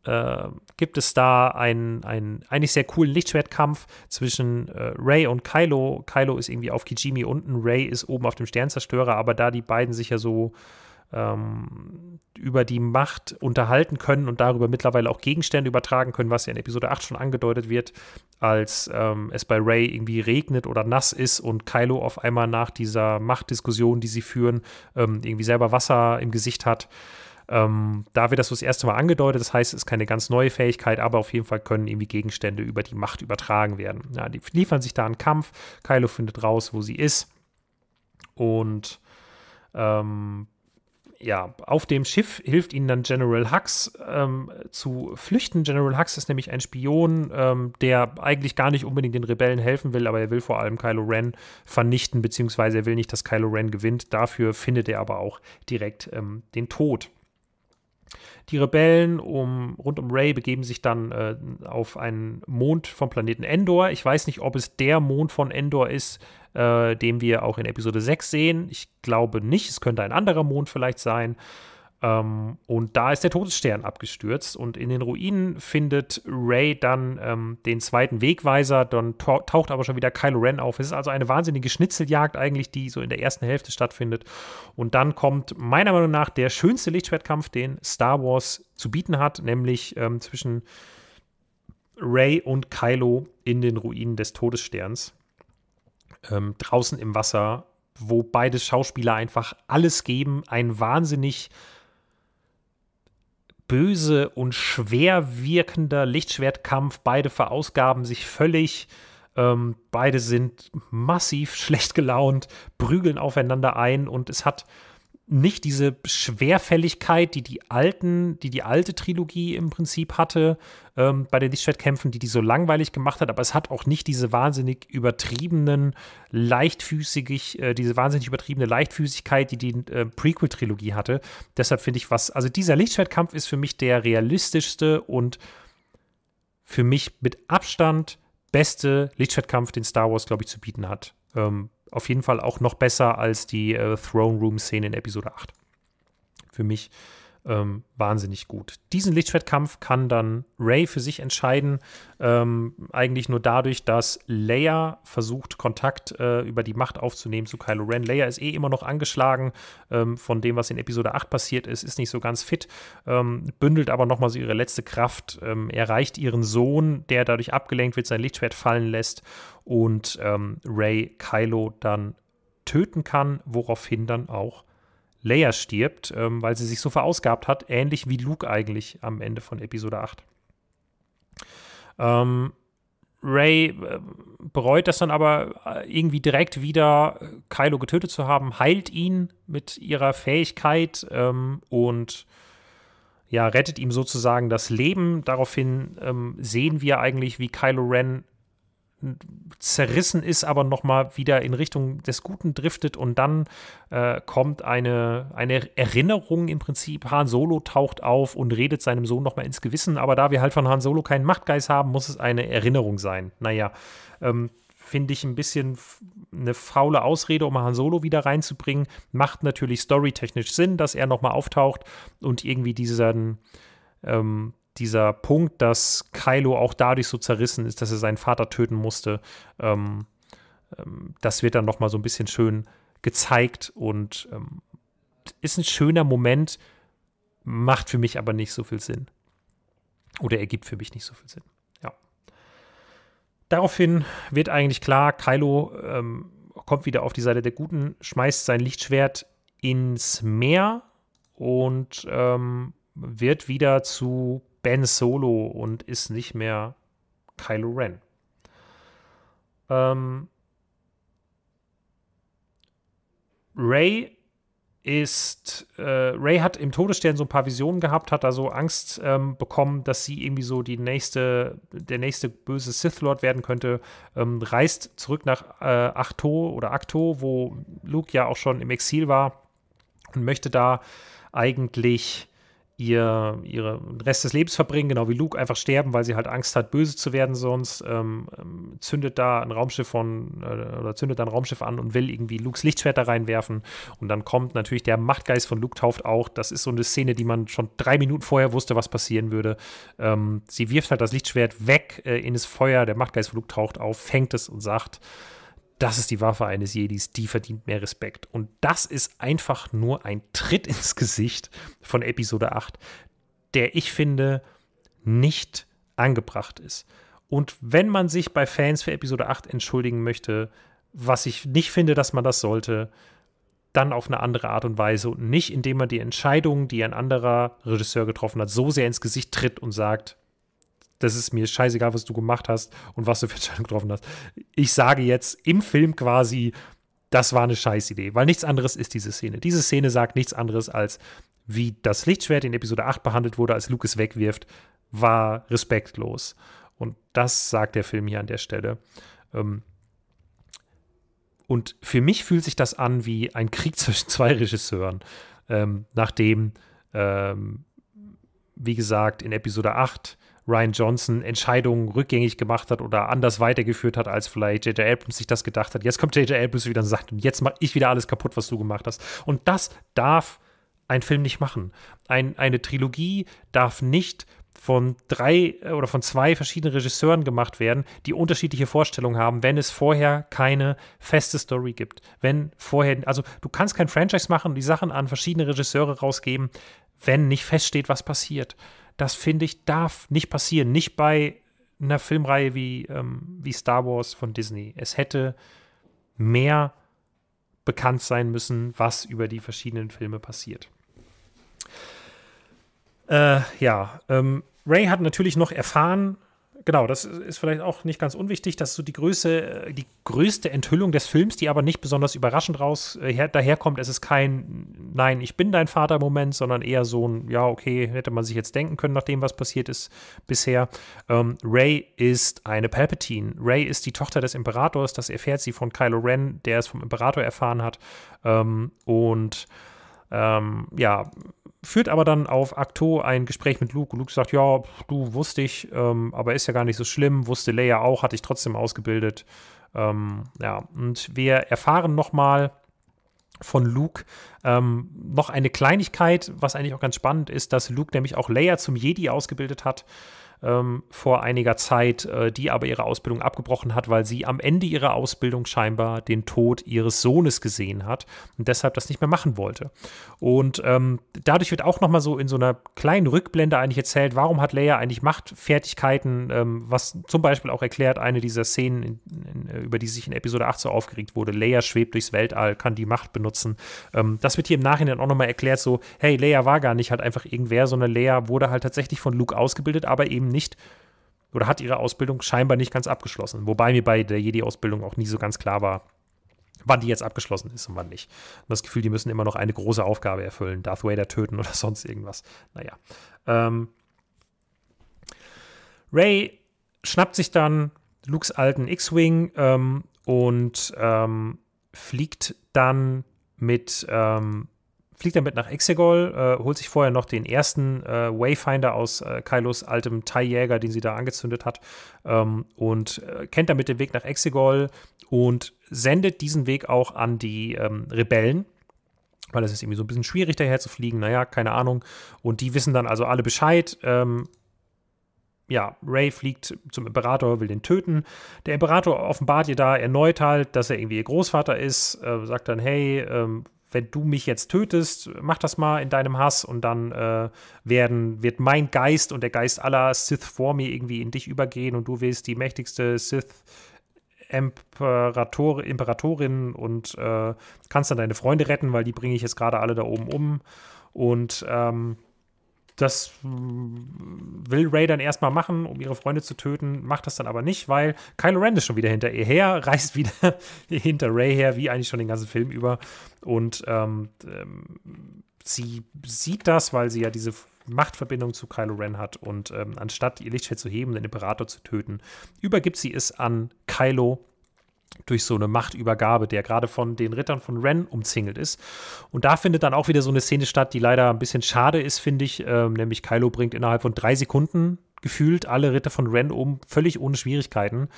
Äh, gibt es da einen, einen eigentlich sehr coolen Lichtschwertkampf zwischen äh, Rey und Kylo. Kylo ist irgendwie auf Kijimi unten, Rey ist oben auf dem Sternzerstörer, aber da die beiden sich ja so ähm, über die Macht unterhalten können und darüber mittlerweile auch Gegenstände übertragen können, was ja in Episode acht schon angedeutet wird, als ähm, es bei Rey irgendwie regnet oder nass ist und Kylo auf einmal nach dieser Machtdiskussion, die sie führen, ähm, irgendwie selber Wasser im Gesicht hat. Ähm, da wird das so das erste Mal angedeutet, das heißt, es ist keine ganz neue Fähigkeit, aber auf jeden Fall können irgendwie Gegenstände über die Macht übertragen werden. Ja, die liefern sich da einen Kampf, Kylo findet raus, wo sie ist und ähm, ja, auf dem Schiff hilft ihnen dann General Hux ähm, zu flüchten. General Hux ist nämlich ein Spion, ähm, der eigentlich gar nicht unbedingt den Rebellen helfen will, aber er will vor allem Kylo Ren vernichten, beziehungsweise er will nicht, dass Kylo Ren gewinnt, dafür findet er aber auch direkt ähm, den Tod. Die Rebellen um, rund um Rey begeben sich dann äh, auf einen Mond vom Planeten Endor. Ich weiß nicht, ob es der Mond von Endor ist, äh, den wir auch in Episode sechs sehen. Ich glaube nicht. Es könnte ein anderer Mond vielleicht sein. Ähm, und da ist der Todesstern abgestürzt. Und in den Ruinen findet Rey dann ähm, den zweiten Wegweiser. Dann taucht aber schon wieder Kylo Ren auf. Es ist also eine wahnsinnige Schnitzeljagd eigentlich, die so in der ersten Hälfte stattfindet. Und dann kommt meiner Meinung nach der schönste Lichtschwertkampf, den Star Wars zu bieten hat. Nämlich ähm, zwischen Rey und Kylo in den Ruinen des Todessterns. Ähm, draußen im Wasser, wo beide Schauspieler einfach alles geben. Ein wahnsinnig böse und schwer wirkender Lichtschwertkampf. Beide verausgaben sich völlig. Ähm, beide sind massiv schlecht gelaunt, prügeln aufeinander ein und es hat nicht diese Schwerfälligkeit, die die alten, die die alte Trilogie im Prinzip hatte, ähm, bei den Lichtschwertkämpfen, die die so langweilig gemacht hat, aber es hat auch nicht diese wahnsinnig übertriebenen, leichtfüßig, äh, diese wahnsinnig übertriebene Leichtfüßigkeit, die die äh, Prequel-Trilogie hatte. Deshalb finde ich was, also dieser Lichtschwertkampf ist für mich der realistischste und für mich mit Abstand beste Lichtschwertkampf, den Star Wars, glaube ich, zu bieten hat. Ähm, Auf jeden Fall auch noch besser als die äh, Throne Room-Szene in Episode acht. Für mich ähm, wahnsinnig gut. Diesen Lichtschwertkampf kann dann Rey für sich entscheiden. Ähm, eigentlich nur dadurch, dass Leia versucht, Kontakt äh, über die Macht aufzunehmen zu Kylo Ren. Leia ist eh immer noch angeschlagen ähm, von dem, was in Episode acht passiert ist. Ist nicht so ganz fit, ähm, bündelt aber nochmal so ihre letzte Kraft. Ähm, erreicht ihren Sohn, der dadurch abgelenkt wird, sein Lichtschwert fallen lässt. Und ähm, Rey Kylo dann töten kann, woraufhin dann auch Leia stirbt, ähm, weil sie sich so verausgabt hat, ähnlich wie Luke eigentlich am Ende von Episode acht. Ähm, Rey äh, bereut das dann aber irgendwie direkt wieder, Kylo getötet zu haben, heilt ihn mit ihrer Fähigkeit ähm, und ja, rettet ihm sozusagen das Leben. Daraufhin ähm, sehen wir eigentlich, wie Kylo Ren zerrissen ist, aber nochmal wieder in Richtung des Guten driftet, und dann äh, kommt eine, eine Erinnerung im Prinzip. Han Solo taucht auf und redet seinem Sohn nochmal ins Gewissen, aber da wir halt von Han Solo keinen Machtgeist haben, muss es eine Erinnerung sein. Naja, ähm, finde ich ein bisschen eine faule Ausrede, um Han Solo wieder reinzubringen. Macht natürlich storytechnisch Sinn, dass er nochmal auftaucht, und irgendwie diesen ähm, dieser Punkt, dass Kylo auch dadurch so zerrissen ist, dass er seinen Vater töten musste, ähm, ähm, das wird dann nochmal so ein bisschen schön gezeigt, und ähm, ist ein schöner Moment, macht für mich aber nicht so viel Sinn. Oder ergibt für mich nicht so viel Sinn. Ja. Daraufhin wird eigentlich klar, Kylo ähm, kommt wieder auf die Seite der Guten, schmeißt sein Lichtschwert ins Meer und ähm, wird wieder zu Ben Solo und ist nicht mehr Kylo Ren. Ähm, Rey ist, äh, Rey hat im Todesstern so ein paar Visionen gehabt, hat also Angst ähm, bekommen, dass sie irgendwie so die nächste, der nächste böse Sith Lord werden könnte, ähm, reist zurück nach äh, Ahch-To oder Ahch-To, wo Luke ja auch schon im Exil war, und möchte da eigentlich ihr ihren Rest des Lebens verbringen, genau wie Luke, einfach sterben, weil sie halt Angst hat, böse zu werden sonst, ähm, zündet da ein Raumschiff von, äh, oder zündet da ein Raumschiff an und will irgendwie Lukes Lichtschwert da reinwerfen, und dann kommt natürlich der Machtgeist von Luke, taucht auch, das ist so eine Szene, die man schon drei Minuten vorher wusste, was passieren würde. Ähm, sie wirft halt das Lichtschwert weg äh, in das Feuer, der Machtgeist von Luke taucht auf, fängt es und sagt, das ist die Waffe eines Jedis, die verdient mehr Respekt. Und das ist einfach nur ein Tritt ins Gesicht von Episode acht, der, ich finde, nicht angebracht ist. Und wenn man sich bei Fans für Episode acht entschuldigen möchte, was ich nicht finde, dass man das sollte, dann auf eine andere Art und Weise, und nicht, indem man die Entscheidung, die ein anderer Regisseur getroffen hat, so sehr ins Gesicht tritt und sagt, das ist mir scheißegal, was du gemacht hast und was du für Entscheidungen getroffen hast. Ich sage jetzt im Film quasi, das war eine Scheißidee, weil nichts anderes ist diese Szene. Diese Szene sagt nichts anderes als, wie das Lichtschwert in Episode acht behandelt wurde, als Luke es wegwirft, war respektlos. Und das sagt der Film hier an der Stelle. Und für mich fühlt sich das an wie ein Krieg zwischen zwei Regisseuren, nachdem, wie gesagt, in Episode acht Ryan Johnson Entscheidungen rückgängig gemacht hat oder anders weitergeführt hat, als vielleicht J J Abrams sich das gedacht hat. Jetzt kommt J J Abrams wieder und sagt, und jetzt mache ich wieder alles kaputt, was du gemacht hast. Und das darf ein Film nicht machen. Ein, eine Trilogie darf nicht von drei oder von zwei verschiedenen Regisseuren gemacht werden, die unterschiedliche Vorstellungen haben, wenn es vorher keine feste Story gibt. Wenn vorher, also du kannst kein Franchise machen, die Sachen an verschiedene Regisseure rausgeben, wenn nicht feststeht, was passiert. Das, finde ich, darf nicht passieren. Nicht bei einer Filmreihe wie, ähm, wie Star Wars von Disney. Es hätte mehr bekannt sein müssen, was über die verschiedenen Filme passiert. Äh, ja, ähm, Rey hat natürlich noch erfahren, genau, das ist vielleicht auch nicht ganz unwichtig, dass so die Größe, die größte Enthüllung des Films, die aber nicht besonders überraschend raus äh, daherkommt, es ist kein Nein, ich bin dein Vater-Moment, sondern eher so ein, ja, okay, hätte man sich jetzt denken können, nachdem was passiert ist bisher. Ähm, Rey ist eine Palpatine. Rey ist die Tochter des Imperators, das erfährt sie von Kylo Ren, der es vom Imperator erfahren hat. Ähm, und ähm, ja, führt aber dann auf Ahch-To ein Gespräch mit Luke. Luke sagt, ja, du, wusste ich, ähm, aber ist ja gar nicht so schlimm. Wusste Leia auch, hatte ich trotzdem ausgebildet. Ähm, ja, und wir erfahren nochmal von Luke ähm, noch eine Kleinigkeit, was eigentlich auch ganz spannend ist, dass Luke nämlich auch Leia zum Jedi ausgebildet hat ähm, vor einiger Zeit, äh, die aber ihre Ausbildung abgebrochen hat, weil sie am Ende ihrer Ausbildung scheinbar den Tod ihres Sohnes gesehen hat und deshalb das nicht mehr machen wollte. Und ähm, dadurch wird auch nochmal so in so einer kleinen Rückblende eigentlich erzählt, warum hat Leia eigentlich Machtfertigkeiten, ähm, was zum Beispiel auch erklärt eine dieser Szenen, in, in, über die sich in Episode acht so aufgeregt wurde. Leia schwebt durchs Weltall, kann die Macht benutzen. Nutzen. Das wird hier im Nachhinein auch nochmal erklärt, so, hey, Leia war gar nicht halt einfach irgendwer, sondern Leia wurde halt tatsächlich von Luke ausgebildet, aber eben nicht, oder hat ihre Ausbildung scheinbar nicht ganz abgeschlossen. Wobei mir bei der Jedi-Ausbildung auch nie so ganz klar war, wann die jetzt abgeschlossen ist und wann nicht. Ich habe das Gefühl, die müssen immer noch eine große Aufgabe erfüllen, Darth Vader töten oder sonst irgendwas. Naja. Ähm. Rey schnappt sich dann Lukes alten X-Wing ähm, und ähm, fliegt dann mit ähm, fliegt dann mit nach Exegol, äh, holt sich vorher noch den ersten äh, Wayfinder aus äh, Kylos altem T I E Jäger, den sie da angezündet hat, ähm, und äh, kennt damit den Weg nach Exegol und sendet diesen Weg auch an die ähm, Rebellen, weil es ist irgendwie so ein bisschen schwierig, daher zu fliegen, naja, keine Ahnung. Und die wissen dann also alle Bescheid. ähm, Ja, Rey fliegt zum Imperator, will den töten. Der Imperator offenbart ihr da erneut halt, dass er irgendwie ihr Großvater ist, äh, sagt dann, hey, ähm, wenn du mich jetzt tötest, mach das mal in deinem Hass, und dann äh, werden, wird mein Geist und der Geist aller Sith vor mir irgendwie in dich übergehen, und du wirst die mächtigste Sith Imperator, Imperatorin und äh, kannst dann deine Freunde retten, weil die bringe ich jetzt gerade alle da oben um. Und ähm, das will Rey dann erstmal machen, um ihre Freunde zu töten, macht das dann aber nicht, weil Kylo Ren ist schon wieder hinter ihr her, reist wieder hinter Rey her, wie eigentlich schon den ganzen Film über. Und ähm, sie sieht das, weil sie ja diese Machtverbindung zu Kylo Ren hat. Und ähm, anstatt ihr Lichtschwert zu heben, den Imperator zu töten, übergibt sie es an Kylo durch so eine Machtübergabe, der gerade von den Rittern von Ren umzingelt ist. Und da findet dann auch wieder so eine Szene statt, die leider ein bisschen schade ist, finde ich. Ähm, nämlich Kylo bringt innerhalb von drei Sekunden gefühlt alle Ritter von Ren um, völlig ohne Schwierigkeiten.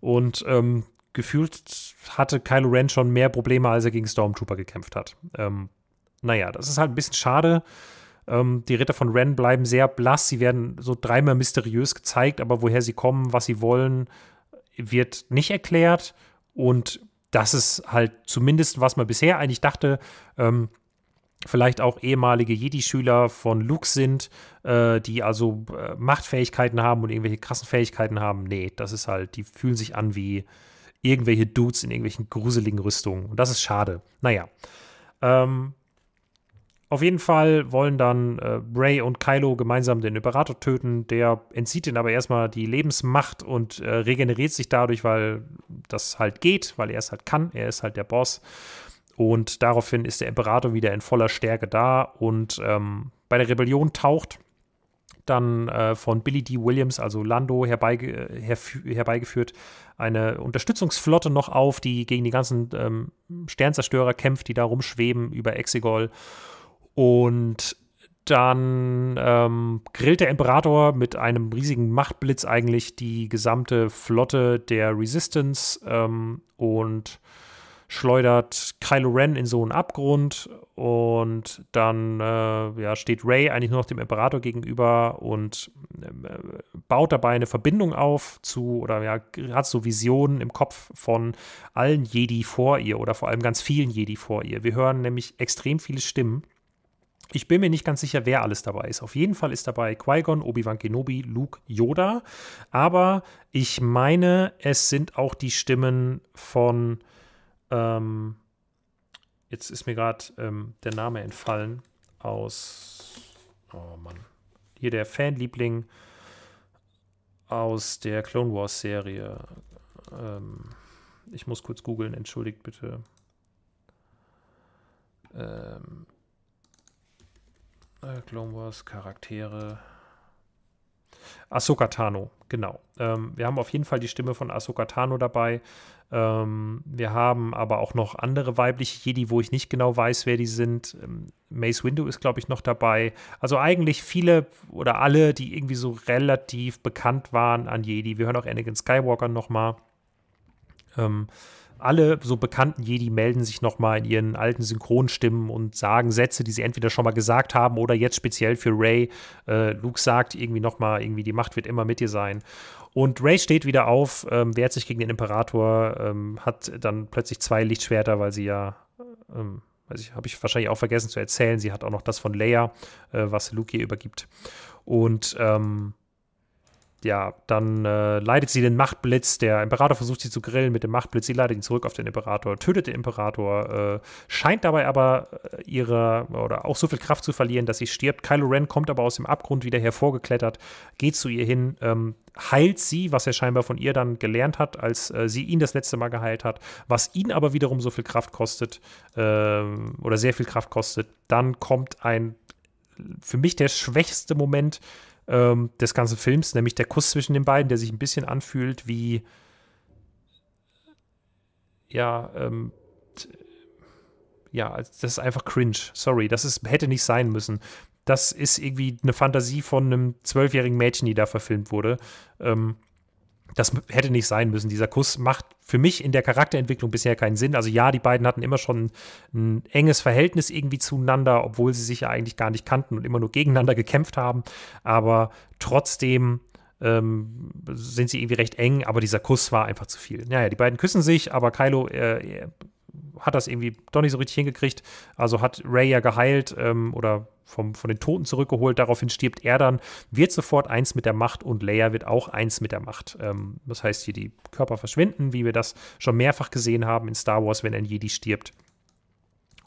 Und ähm, gefühlt hatte Kylo Ren schon mehr Probleme, als er gegen Stormtrooper gekämpft hat. Ähm, naja, das ist halt ein bisschen schade. Ähm, die Ritter von Ren bleiben sehr blass. Sie werden so dreimal mysteriös gezeigt, aber woher sie kommen, was sie wollen, wird nicht erklärt. Und das ist halt zumindest, was man bisher eigentlich dachte, ähm, vielleicht auch ehemalige Jedi-Schüler von Luke sind, äh, die also äh, Machtfähigkeiten haben und irgendwelche krassen Fähigkeiten haben. Nee, das ist halt, die fühlen sich an wie irgendwelche Dudes in irgendwelchen gruseligen Rüstungen. Und das ist schade. Naja. Ähm, auf jeden Fall wollen dann äh, Rey und Kylo gemeinsam den Imperator töten. Der entzieht ihnen aber erstmal die Lebensmacht und äh, regeneriert sich dadurch, weil das halt geht, weil er es halt kann. Er ist halt der Boss. Und daraufhin ist der Imperator wieder in voller Stärke da. Und ähm, bei der Rebellion taucht dann äh, von Billy Dee Williams, also Lando, herbeige herf herbeigeführt, eine Unterstützungsflotte noch auf, die gegen die ganzen ähm, Sternzerstörer kämpft, die da rumschweben über Exegol. Und dann ähm, grillt der Imperator mit einem riesigen Machtblitz eigentlich die gesamte Flotte der Resistance ähm, und schleudert Kylo Ren in so einen Abgrund. Und dann äh, ja, steht Rey eigentlich nur noch dem Imperator gegenüber und äh, baut dabei eine Verbindung auf zu, oder ja, hat so Visionen im Kopf von allen Jedi vor ihr, oder vor allem ganz vielen Jedi vor ihr. Wir hören nämlich extrem viele Stimmen. Ich bin mir nicht ganz sicher, wer alles dabei ist. Auf jeden Fall ist dabei Qui-Gon, Obi-Wan Kenobi, Luke, Yoda. Aber ich meine, es sind auch die Stimmen von, ähm, jetzt ist mir gerade ähm, der Name entfallen, aus, oh Mann, hier der Fanliebling aus der Clone Wars-Serie. Ähm, ich muss kurz googeln, entschuldigt bitte. Ähm, Clone Wars, Charaktere. Ahsoka Tano, genau. Ähm, wir haben auf jeden Fall die Stimme von Ahsoka Tano dabei. Ähm, wir haben aber auch noch andere weibliche Jedi, wo ich nicht genau weiß, wer die sind. Ähm, Mace Windu ist, glaube ich, noch dabei. Also eigentlich viele oder alle, die irgendwie so relativ bekannt waren an Jedi. Wir hören auch Anakin Skywalker nochmal. Ähm, Alle so bekannten Jedi melden sich nochmal in ihren alten Synchronstimmen und sagen Sätze, die sie entweder schon mal gesagt haben oder jetzt speziell für Rey. Äh, Luke sagt irgendwie nochmal, irgendwie die Macht wird immer mit dir sein. Und Rey steht wieder auf, ähm, wehrt sich gegen den Imperator, ähm, hat dann plötzlich zwei Lichtschwerter, weil sie ja, ähm, weiß ich, habe ich wahrscheinlich auch vergessen zu erzählen, sie hat auch noch das von Leia, äh, was Luke ihr übergibt. Und ähm, ja, dann äh, leitet sie den Machtblitz. Der Imperator versucht sie zu grillen mit dem Machtblitz. Sie leitet ihn zurück auf den Imperator, tötet den Imperator, äh, scheint dabei aber ihre, oder auch so viel Kraft zu verlieren, dass sie stirbt. Kylo Ren kommt aber aus dem Abgrund wieder hervorgeklettert, geht zu ihr hin, ähm, heilt sie, was er scheinbar von ihr dann gelernt hat, als äh, sie ihn das letzte Mal geheilt hat, was ihn aber wiederum so viel Kraft kostet, äh, oder sehr viel Kraft kostet. Dann kommt ein, für mich der schwächste Moment des ganzen Films, nämlich der Kuss zwischen den beiden, der sich ein bisschen anfühlt wie ja, ähm, ja, das ist einfach cringe. Sorry, das ist, hätte nicht sein müssen. Das ist irgendwie eine Fantasie von einem zwölfjährigen Mädchen, die da verfilmt wurde. Ähm, das hätte nicht sein müssen. Dieser Kuss macht für mich in der Charakterentwicklung bisher keinen Sinn. Also ja, die beiden hatten immer schon ein enges Verhältnis irgendwie zueinander, obwohl sie sich ja eigentlich gar nicht kannten und immer nur gegeneinander gekämpft haben. Aber trotzdem ähm, sind sie irgendwie recht eng, aber dieser Kuss war einfach zu viel. Naja, die beiden küssen sich, aber Kylo äh, hat das irgendwie doch nicht so richtig hingekriegt. Also hat Rey ja geheilt ähm, oder vom, von den Toten zurückgeholt. Daraufhin stirbt er dann, wird sofort eins mit der Macht und Leia wird auch eins mit der Macht. Ähm, das heißt hier, die Körper verschwinden, wie wir das schon mehrfach gesehen haben in Star Wars, wenn ein Jedi stirbt.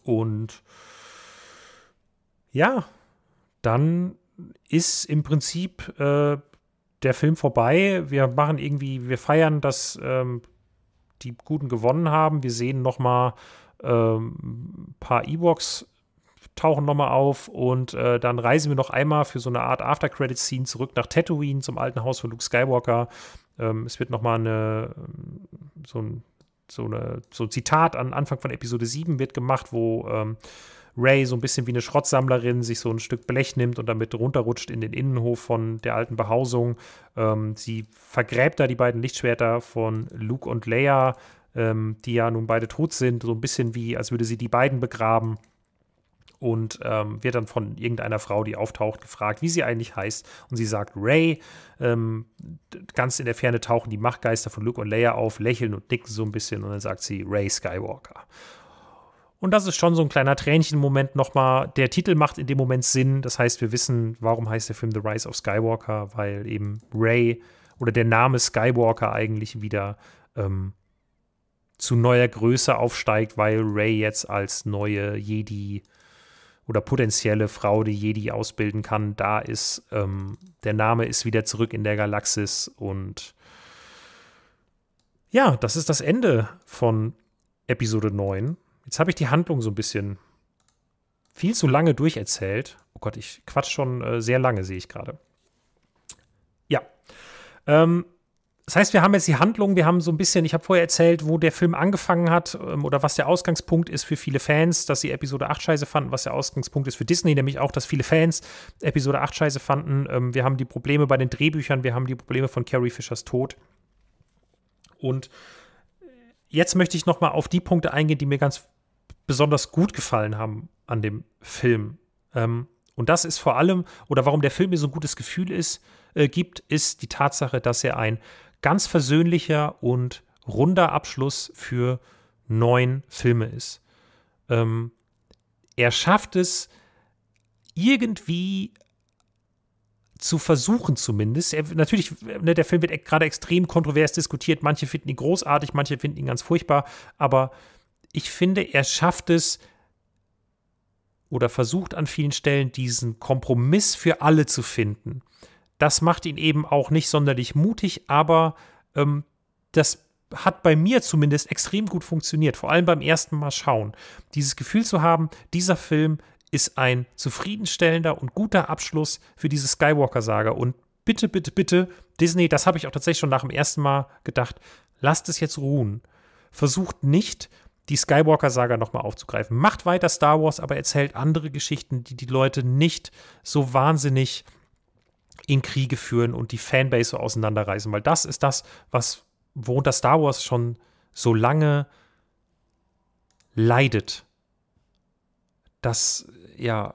Und ja, dann ist im Prinzip äh, der Film vorbei. Wir machen irgendwie, wir feiern, dass ähm, die Guten gewonnen haben. Wir sehen noch mal ähm, ein paar Ewoks tauchen noch mal auf und äh, dann reisen wir noch einmal für so eine Art After-Credit-Scene zurück nach Tatooine zum alten Haus von Luke Skywalker. Ähm, es wird noch mal eine, so, ein, so, eine, so ein Zitat am Anfang von Episode sieben wird gemacht, wo ähm, Rey so ein bisschen wie eine Schrottsammlerin sich so ein Stück Blech nimmt und damit runterrutscht in den Innenhof von der alten Behausung. Ähm, sie vergräbt da die beiden Lichtschwerter von Luke und Leia, ähm, die ja nun beide tot sind, so ein bisschen wie, als würde sie die beiden begraben. Und ähm, wird dann von irgendeiner Frau, die auftaucht, gefragt, wie sie eigentlich heißt. Und sie sagt Rey. Ähm, ganz in der Ferne tauchen die Machtgeister von Luke und Leia auf, lächeln und nicken so ein bisschen. Und dann sagt sie Rey Skywalker. Und das ist schon so ein kleiner Tränchenmoment nochmal. Der Titel macht in dem Moment Sinn. Das heißt, wir wissen, warum heißt der Film The Rise of Skywalker, weil eben Rey oder der Name Skywalker eigentlich wieder ähm, zu neuer Größe aufsteigt, weil Rey jetzt als neue Jedi oder potenzielle Frau, die Jedi ausbilden kann, da ist. Ähm, der Name ist wieder zurück in der Galaxis. Und ja, das ist das Ende von Episode neun. Jetzt habe ich die Handlung so ein bisschen viel zu lange durcherzählt. Oh Gott, ich quatsch schon äh, sehr lange, sehe ich gerade. Ja. Ähm, das heißt, wir haben jetzt die Handlung, wir haben so ein bisschen, ich habe vorher erzählt, wo der Film angefangen hat ähm, oder was der Ausgangspunkt ist für viele Fans, dass sie Episode acht scheiße fanden, was der Ausgangspunkt ist für Disney, nämlich auch, dass viele Fans Episode acht scheiße fanden. Ähm, wir haben die Probleme bei den Drehbüchern, wir haben die Probleme von Carrie Fishers Tod. Und jetzt möchte ich noch mal auf die Punkte eingehen, die mir ganz besonders gut gefallen haben an dem Film. Ähm, und das ist vor allem, oder warum der Film mir so ein gutes Gefühl ist, äh, gibt, ist die Tatsache, dass er ein ganz versöhnlicher und runder Abschluss für neun Filme ist. Ähm, er schafft es irgendwie zu versuchen zumindest. Er, natürlich, ne, der Film wird gerade extrem kontrovers diskutiert. Manche finden ihn großartig, manche finden ihn ganz furchtbar. Aber ich finde, er schafft es oder versucht an vielen Stellen, diesen Kompromiss für alle zu finden. Das macht ihn eben auch nicht sonderlich mutig, aber ähm, das hat bei mir zumindest extrem gut funktioniert. Vor allem beim ersten Mal schauen. Dieses Gefühl zu haben, dieser Film ist ein zufriedenstellender und guter Abschluss für diese Skywalker-Saga. Und bitte, bitte, bitte, Disney, das habe ich auch tatsächlich schon nach dem ersten Mal gedacht, lasst es jetzt ruhen. Versucht nicht, die Skywalker-Saga nochmal aufzugreifen. Macht weiter Star Wars, aber erzählt andere Geschichten, die die Leute nicht so wahnsinnig in Kriege führen und die Fanbase so auseinanderreißen. Weil das ist das, was, worunter Star Wars schon so lange leidet. Dass ja,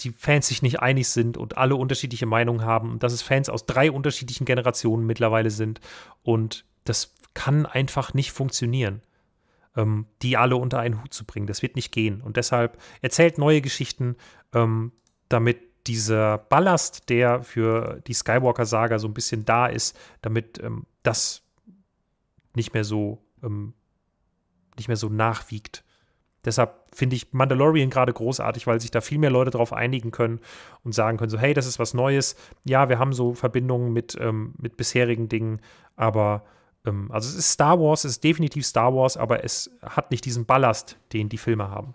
die Fans sich nicht einig sind und alle unterschiedliche Meinungen haben und dass es Fans aus drei unterschiedlichen Generationen mittlerweile sind und das kann einfach nicht funktionieren, ähm, die alle unter einen Hut zu bringen. Das wird nicht gehen und deshalb erzählt neue Geschichten, ähm, damit dieser Ballast, der für die Skywalker-Saga so ein bisschen da ist, damit ähm, das nicht mehr so, ähm, nicht mehr so nachwiegt. Deshalb finde ich Mandalorian gerade großartig, weil sich da viel mehr Leute drauf einigen können und sagen können, so hey, das ist was Neues. Ja, wir haben so Verbindungen mit, ähm, mit bisherigen Dingen, aber ähm, also es ist Star Wars, es ist definitiv Star Wars, aber es hat nicht diesen Ballast, den die Filme haben.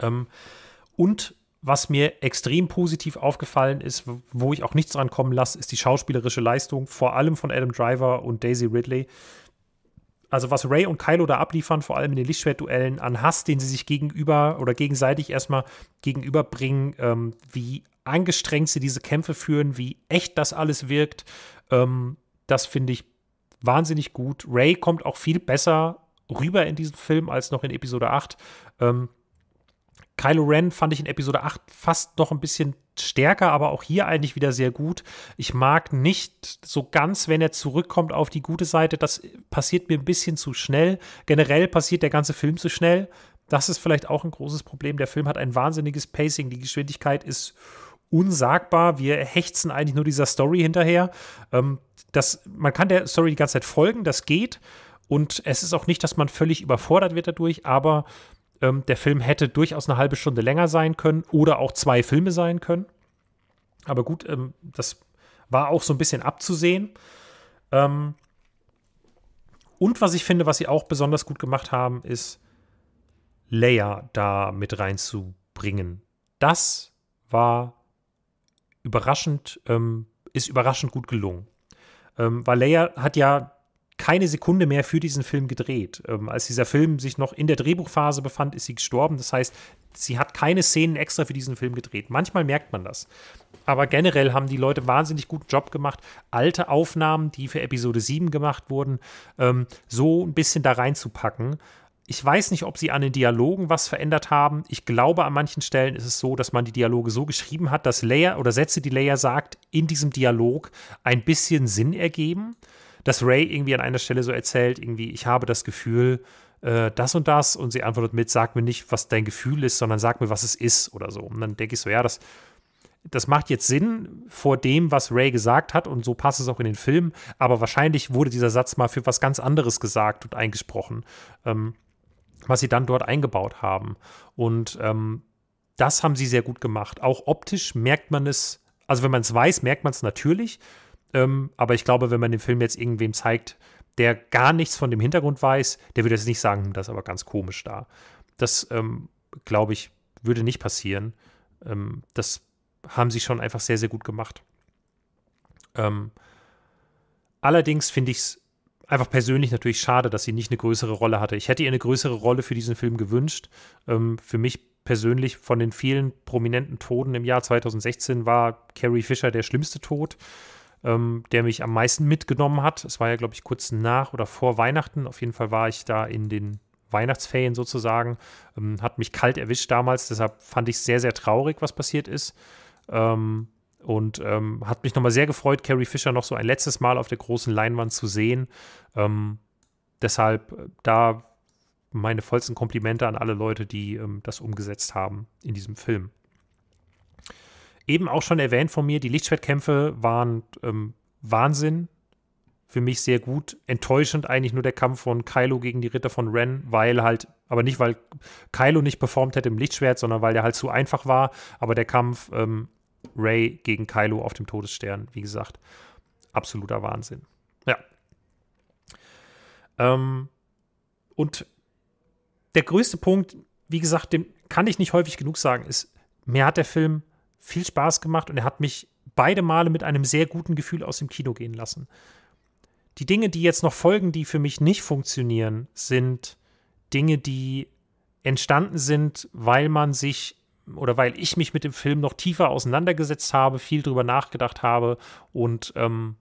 Ähm, und was mir extrem positiv aufgefallen ist, wo ich auch nichts dran kommen lasse, ist die schauspielerische Leistung, vor allem von Adam Driver und Daisy Ridley. also was Rey und Kylo da abliefern, vor allem in den Lichtschwertduellen, an Hass, den sie sich gegenüber oder gegenseitig erstmal gegenüberbringen, ähm, wie angestrengt sie diese Kämpfe führen, wie echt das alles wirkt, ähm, das finde ich wahnsinnig gut. Rey kommt auch viel besser rüber in diesem Film als noch in Episode acht. Ähm, Kylo Ren fand ich in Episode acht fast noch ein bisschen stärker, aber auch hier eigentlich wieder sehr gut. Ich mag nicht so ganz, wenn er zurückkommt auf die gute Seite. Das passiert mir ein bisschen zu schnell. Generell passiert der ganze Film zu schnell. Das ist vielleicht auch ein großes Problem. Der Film hat ein wahnsinniges Pacing. Die Geschwindigkeit ist unsagbar. Wir hechzen eigentlich nur dieser Story hinterher. Ähm, das, man kann der Story die ganze Zeit folgen, das geht. Und es ist auch nicht, dass man völlig überfordert wird dadurch, aber ähm, der Film hätte durchaus eine halbe Stunde länger sein können oder auch zwei Filme sein können. Aber gut, ähm, das war auch so ein bisschen abzusehen. Ähm Und was ich finde, was sie auch besonders gut gemacht haben, ist, Leia da mit reinzubringen. Das war überraschend, ähm, ist überraschend gut gelungen. Ähm, weil Leia hat ja keine Sekunde mehr für diesen Film gedreht. Ähm, als dieser Film sich noch in der Drehbuchphase befand, ist sie gestorben. Das heißt, sie hat keine Szenen extra für diesen Film gedreht. Manchmal merkt man das. Aber generell haben die Leute wahnsinnig guten Job gemacht, alte Aufnahmen, die für Episode sieben gemacht wurden, ähm, so ein bisschen da reinzupacken. Ich weiß nicht, ob sie an den Dialogen was verändert haben. Ich glaube, an manchen Stellen ist es so, dass man die Dialoge so geschrieben hat, dass Leia oder Sätze, die Leia sagt, in diesem Dialog ein bisschen Sinn ergeben. Dass Rey irgendwie an einer Stelle so erzählt, irgendwie, ich habe das Gefühl, äh, das und das. Und sie antwortet mit, sag mir nicht, was dein Gefühl ist, sondern sag mir, was es ist oder so. Und dann denke ich so, ja, das, das macht jetzt Sinn vor dem, was Rey gesagt hat. Und so passt es auch in den Film. Aber wahrscheinlich wurde dieser Satz mal für was ganz anderes gesagt und eingesprochen, ähm, was sie dann dort eingebaut haben. Und ähm, das haben sie sehr gut gemacht. Auch optisch merkt man es, also wenn man es weiß, merkt man es natürlich. Ähm, aber ich glaube, wenn man den Film jetzt irgendwem zeigt, der gar nichts von dem Hintergrund weiß, der würde jetzt nicht sagen, das ist aber ganz komisch da. Das, ähm, glaube ich, würde nicht passieren. Ähm, das haben sie schon einfach sehr, sehr gut gemacht. Ähm, allerdings finde ich es einfach persönlich natürlich schade, dass sie nicht eine größere Rolle hatte. Ich hätte ihr eine größere Rolle für diesen Film gewünscht. Ähm, für mich persönlich von den vielen prominenten Toten im Jahr zweitausendsechzehn war Carrie Fisher der schlimmste Tod. Ähm, der mich am meisten mitgenommen hat. Es war ja, glaube ich, kurz nach oder vor Weihnachten. Auf jeden Fall war ich da in den Weihnachtsferien sozusagen. Ähm, hat mich kalt erwischt damals. Deshalb fand ich es sehr, sehr traurig, was passiert ist. Ähm, und ähm, hat mich nochmal sehr gefreut, Carrie Fisher noch so ein letztes Mal auf der großen Leinwand zu sehen. Ähm, deshalb da meine vollsten Komplimente an alle Leute, die ähm, das umgesetzt haben in diesem Film. Eben auch schon erwähnt von mir, die Lichtschwertkämpfe waren ähm, Wahnsinn. Für mich sehr gut. Enttäuschend eigentlich nur der Kampf von Kylo gegen die Ritter von Ren, weil halt, aber nicht, weil Kylo nicht performt hätte im Lichtschwert, sondern weil der halt zu einfach war. Aber der Kampf ähm, Rey gegen Kylo auf dem Todesstern, wie gesagt, absoluter Wahnsinn. Ja. Ähm, und der größte Punkt, wie gesagt, dem kann ich nicht häufig genug sagen, ist, mir hat der Film viel Spaß gemacht und er hat mich beide Male mit einem sehr guten Gefühl aus dem Kino gehen lassen. Die Dinge, die jetzt noch folgen, die für mich nicht funktionieren, sind Dinge, die entstanden sind, weil man sich oder weil ich mich mit dem Film noch tiefer auseinandergesetzt habe, viel drüber nachgedacht habe und ähm,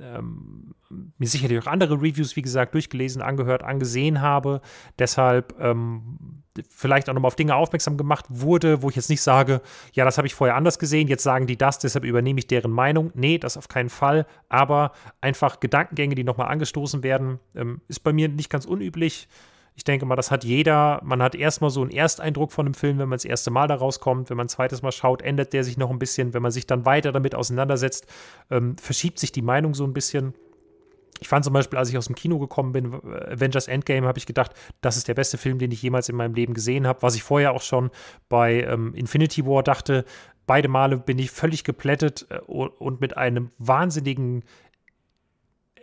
ähm, mir sicherlich auch andere Reviews, wie gesagt, durchgelesen, angehört, angesehen habe. Deshalb ähm, vielleicht auch nochmal auf Dinge aufmerksam gemacht wurde, wo ich jetzt nicht sage, ja, das habe ich vorher anders gesehen, jetzt sagen die das, deshalb übernehme ich deren Meinung. Nee, das auf keinen Fall. Aber einfach Gedankengänge, die nochmal angestoßen werden, ähm, ist bei mir nicht ganz unüblich. Ich denke mal, das hat jeder. Man hat erstmal so einen Ersteindruck von einem Film, wenn man das erste Mal da rauskommt. Wenn man ein zweites Mal schaut, ändert der sich noch ein bisschen. Wenn man sich dann weiter damit auseinandersetzt, ähm, verschiebt sich die Meinung so ein bisschen. Ich fand zum Beispiel, als ich aus dem Kino gekommen bin, Avengers Endgame, habe ich gedacht, das ist der beste Film, den ich jemals in meinem Leben gesehen habe, was ich vorher auch schon bei ähm, Infinity War dachte. Beide Male bin ich völlig geplättet äh, und mit einem wahnsinnigen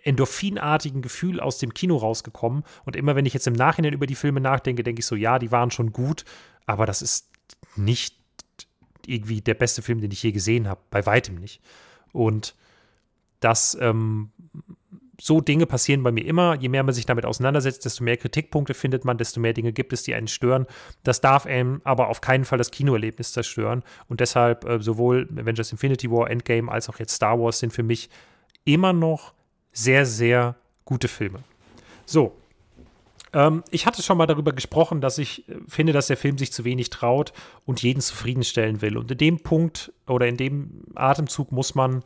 endorphinartigen Gefühl aus dem Kino rausgekommen. Und immer, wenn ich jetzt im Nachhinein über die Filme nachdenke, denke ich so, ja, die waren schon gut, aber das ist nicht irgendwie der beste Film, den ich je gesehen habe. Bei weitem nicht. Und das, ähm, so Dinge passieren bei mir immer. Je mehr man sich damit auseinandersetzt, desto mehr Kritikpunkte findet man, desto mehr Dinge gibt es, die einen stören. Das darf einem aber auf keinen Fall das Kinoerlebnis zerstören. Und deshalb äh, sowohl Avengers Infinity War, Endgame als auch jetzt Star Wars sind für mich immer noch sehr, sehr gute Filme. So. Ähm, ich hatte schon mal darüber gesprochen, dass ich äh, finde, dass der Film sich zu wenig traut und jeden zufriedenstellen will. Und in dem Punkt oder in dem Atemzug muss man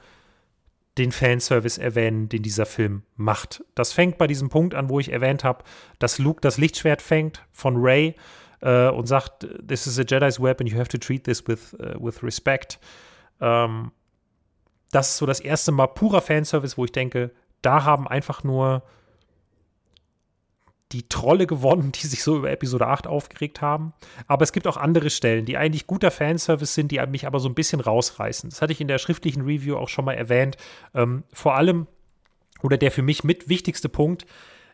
den Fanservice erwähnen, den dieser Film macht. Das fängt bei diesem Punkt an, wo ich erwähnt habe, dass Luke das Lichtschwert fängt von Rey äh, und sagt, this is a Jedi's weapon, you have to treat this with, uh, with respect. Ähm, das ist so das erste Mal purer Fanservice, wo ich denke, da haben einfach nur die Trolle gewonnen, die sich so über Episode acht aufgeregt haben. Aber es gibt auch andere Stellen, die eigentlich guter Fanservice sind, die mich aber so ein bisschen rausreißen. Das hatte ich in der schriftlichen Review auch schon mal erwähnt. Ähm, vor allem, oder der für mich mit wichtigste Punkt,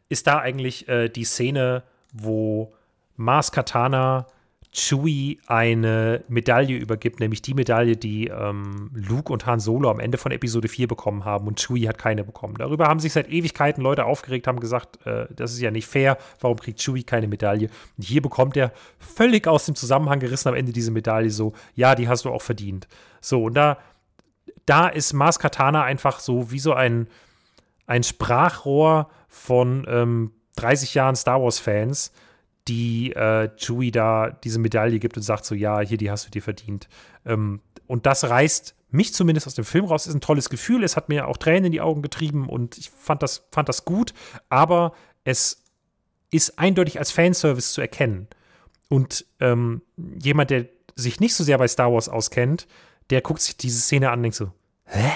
ist da eigentlich äh, die Szene, wo Maz Kanata Chewie eine Medaille übergibt, nämlich die Medaille, die ähm, Luke und Han Solo am Ende von Episode vier bekommen haben und Chewie hat keine bekommen. Darüber haben sich seit Ewigkeiten Leute aufgeregt, haben gesagt, äh, das ist ja nicht fair, warum kriegt Chewie keine Medaille? Und hier bekommt er völlig aus dem Zusammenhang gerissen am Ende diese Medaille so, ja, die hast du auch verdient. So, und da, da ist Maz Kanata einfach so wie so ein, ein Sprachrohr von ähm, dreißig Jahren Star Wars-Fans, die äh, Chewie da diese Medaille gibt und sagt so, ja, hier, die hast du dir verdient. Ähm, und das reißt mich zumindest aus dem Film raus. Ist ein tolles Gefühl. Es hat mir auch Tränen in die Augen getrieben und ich fand das, fand das gut. Aber es ist eindeutig als Fanservice zu erkennen. Und ähm, jemand, der sich nicht so sehr bei Star Wars auskennt, der guckt sich diese Szene an und denkt so, hä?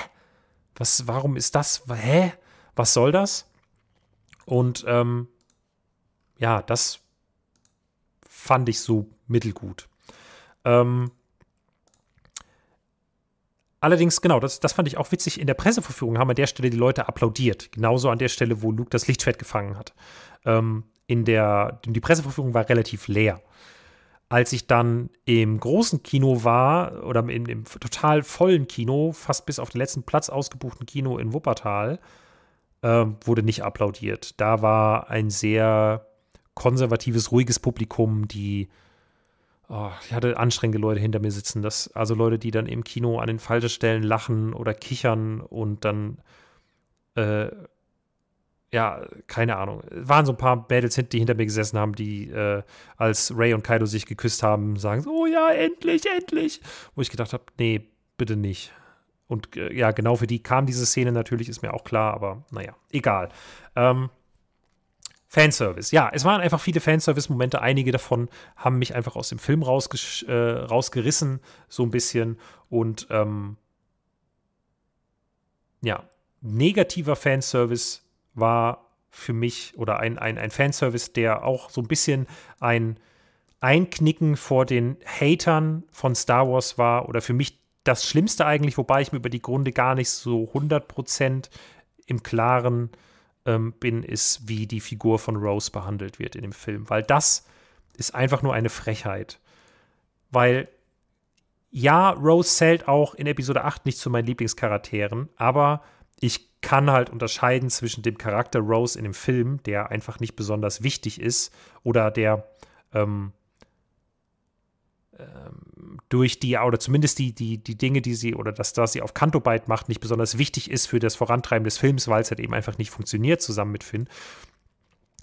Was, warum ist das? Hä? Was soll das? Und ähm, ja, das fand ich so mittelgut. Ähm, allerdings, genau, das, das fand ich auch witzig, in der Pressevorführung haben an der Stelle die Leute applaudiert. Genauso an der Stelle, wo Luke das Lichtschwert gefangen hat. Ähm, in der, die Pressevorführung war relativ leer. Als ich dann im großen Kino war, oder im, im total vollen Kino, fast bis auf den letzten Platz ausgebuchten Kino in Wuppertal, ähm, wurde nicht applaudiert. Da war ein sehr konservatives, ruhiges Publikum, die oh, ich hatte anstrengende Leute hinter mir sitzen, das, also Leute, die dann im Kino an den falschen Stellen lachen oder kichern und dann äh, ja, keine Ahnung, waren so ein paar Mädels, die hinter mir gesessen haben, die äh, als Rey und Kylo sich geküsst haben, sagen so, oh ja, endlich, endlich, wo ich gedacht habe, nee, bitte nicht. Und äh, ja, genau für die kam diese Szene natürlich, ist mir auch klar, aber naja, egal. Ähm, Fanservice. Ja, es waren einfach viele Fanservice-Momente. Einige davon haben mich einfach aus dem Film rausgesch- äh, rausgerissen, so ein bisschen. Und ähm, ja, negativer Fanservice war für mich, oder ein, ein, ein Fanservice, der auch so ein bisschen ein Einknicken vor den Hatern von Star Wars war, oder für mich das Schlimmste eigentlich, wobei ich mir über die Gründe gar nicht so hundert Prozent im Klaren bin, ist, wie die Figur von Rose behandelt wird in dem Film. Weil das ist einfach nur eine Frechheit. Weil, ja, Rose zählt auch in Episode acht nicht zu meinen Lieblingscharakteren, aber ich kann halt unterscheiden zwischen dem Charakter Rose in dem Film, der einfach nicht besonders wichtig ist, oder der ähm, durch die, oder zumindest die, die, die Dinge, die sie, oder das, das sie auf Kanto-Byte macht, nicht besonders wichtig ist für das Vorantreiben des Films, weil es halt eben einfach nicht funktioniert zusammen mit Finn.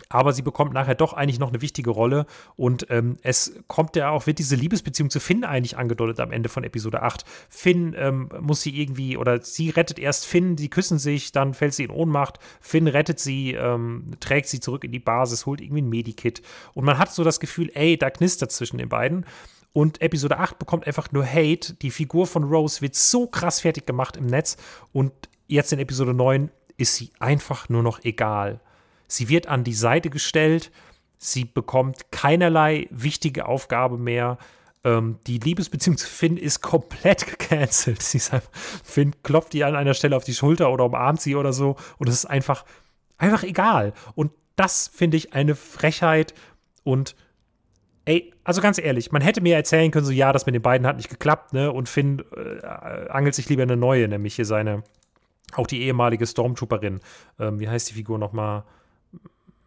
Aber sie bekommt nachher doch eigentlich noch eine wichtige Rolle und ähm, es kommt ja auch, wird diese Liebesbeziehung zu Finn eigentlich angedeutet am Ende von Episode acht. Finn ähm, muss sie irgendwie, oder sie rettet erst Finn, sie küssen sich, dann fällt sie in Ohnmacht, Finn rettet sie, ähm, trägt sie zurück in die Basis, holt irgendwie ein Medikit und man hat so das Gefühl, ey, da knistert zwischen den beiden. Und Episode acht bekommt einfach nur Hate. Die Figur von Rose wird so krass fertig gemacht im Netz. Und jetzt in Episode neun ist sie einfach nur noch egal. Sie wird an die Seite gestellt. Sie bekommt keinerlei wichtige Aufgabe mehr. Ähm, die Liebesbeziehung zu Finn ist komplett gecancelt. Sie ist einfach, Finn klopft ihr an einer Stelle auf die Schulter oder umarmt sie oder so. Und es ist einfach, einfach egal. Und das finde ich eine Frechheit und ey, also ganz ehrlich, man hätte mir erzählen können, so ja, das mit den beiden hat nicht geklappt, ne? Und Finn äh, angelt sich lieber eine neue, nämlich hier seine Auch die ehemalige Stormtrooperin, ähm, wie heißt die Figur nochmal?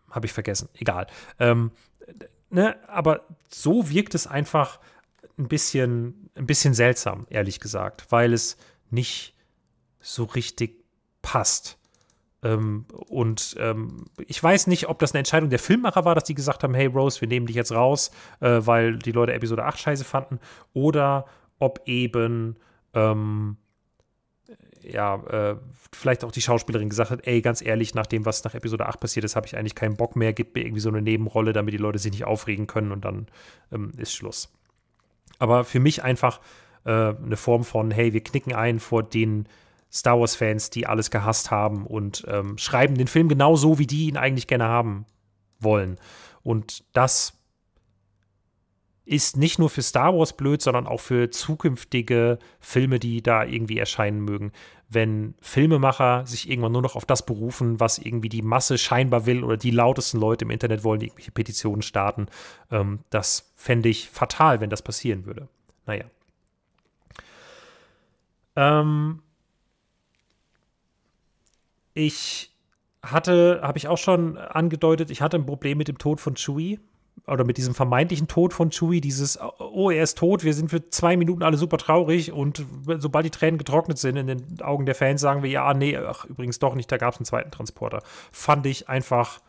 Habe ich vergessen, egal. Ähm, ne? Aber so wirkt es einfach ein bisschen, ein bisschen seltsam, ehrlich gesagt, weil es nicht so richtig passt. Ähm, und ähm, ich weiß nicht, ob das eine Entscheidung der Filmmacher war, dass die gesagt haben, hey Rose, wir nehmen dich jetzt raus, äh, weil die Leute Episode acht scheiße fanden, oder ob eben ähm, ja, äh, vielleicht auch die Schauspielerin gesagt hat, ey, ganz ehrlich, nach dem, was nach Episode acht passiert ist, habe ich eigentlich keinen Bock mehr, gibt mir irgendwie so eine Nebenrolle, damit die Leute sich nicht aufregen können, und dann ähm, ist Schluss. Aber für mich einfach äh, eine Form von, hey, wir knicken ein vor den Star Wars-Fans, die alles gehasst haben, und ähm, schreiben den Film genau so, wie die ihn eigentlich gerne haben wollen. Und das ist nicht nur für Star Wars blöd, sondern auch für zukünftige Filme, die da irgendwie erscheinen mögen. Wenn Filmemacher sich irgendwann nur noch auf das berufen, was irgendwie die Masse scheinbar will, oder die lautesten Leute im Internet wollen, die irgendwelche Petitionen starten, ähm, das fände ich fatal, wenn das passieren würde. Naja. Ähm ich hatte, habe ich auch schon angedeutet, ich hatte ein Problem mit dem Tod von Chewie. Oder mit diesem vermeintlichen Tod von Chewie, dieses, oh, er ist tot, wir sind für zwei Minuten alle super traurig, und sobald die Tränen getrocknet sind in den Augen der Fans, sagen wir, ja, nee, ach, übrigens doch nicht, da gab es einen zweiten Transporter. Fand ich einfach,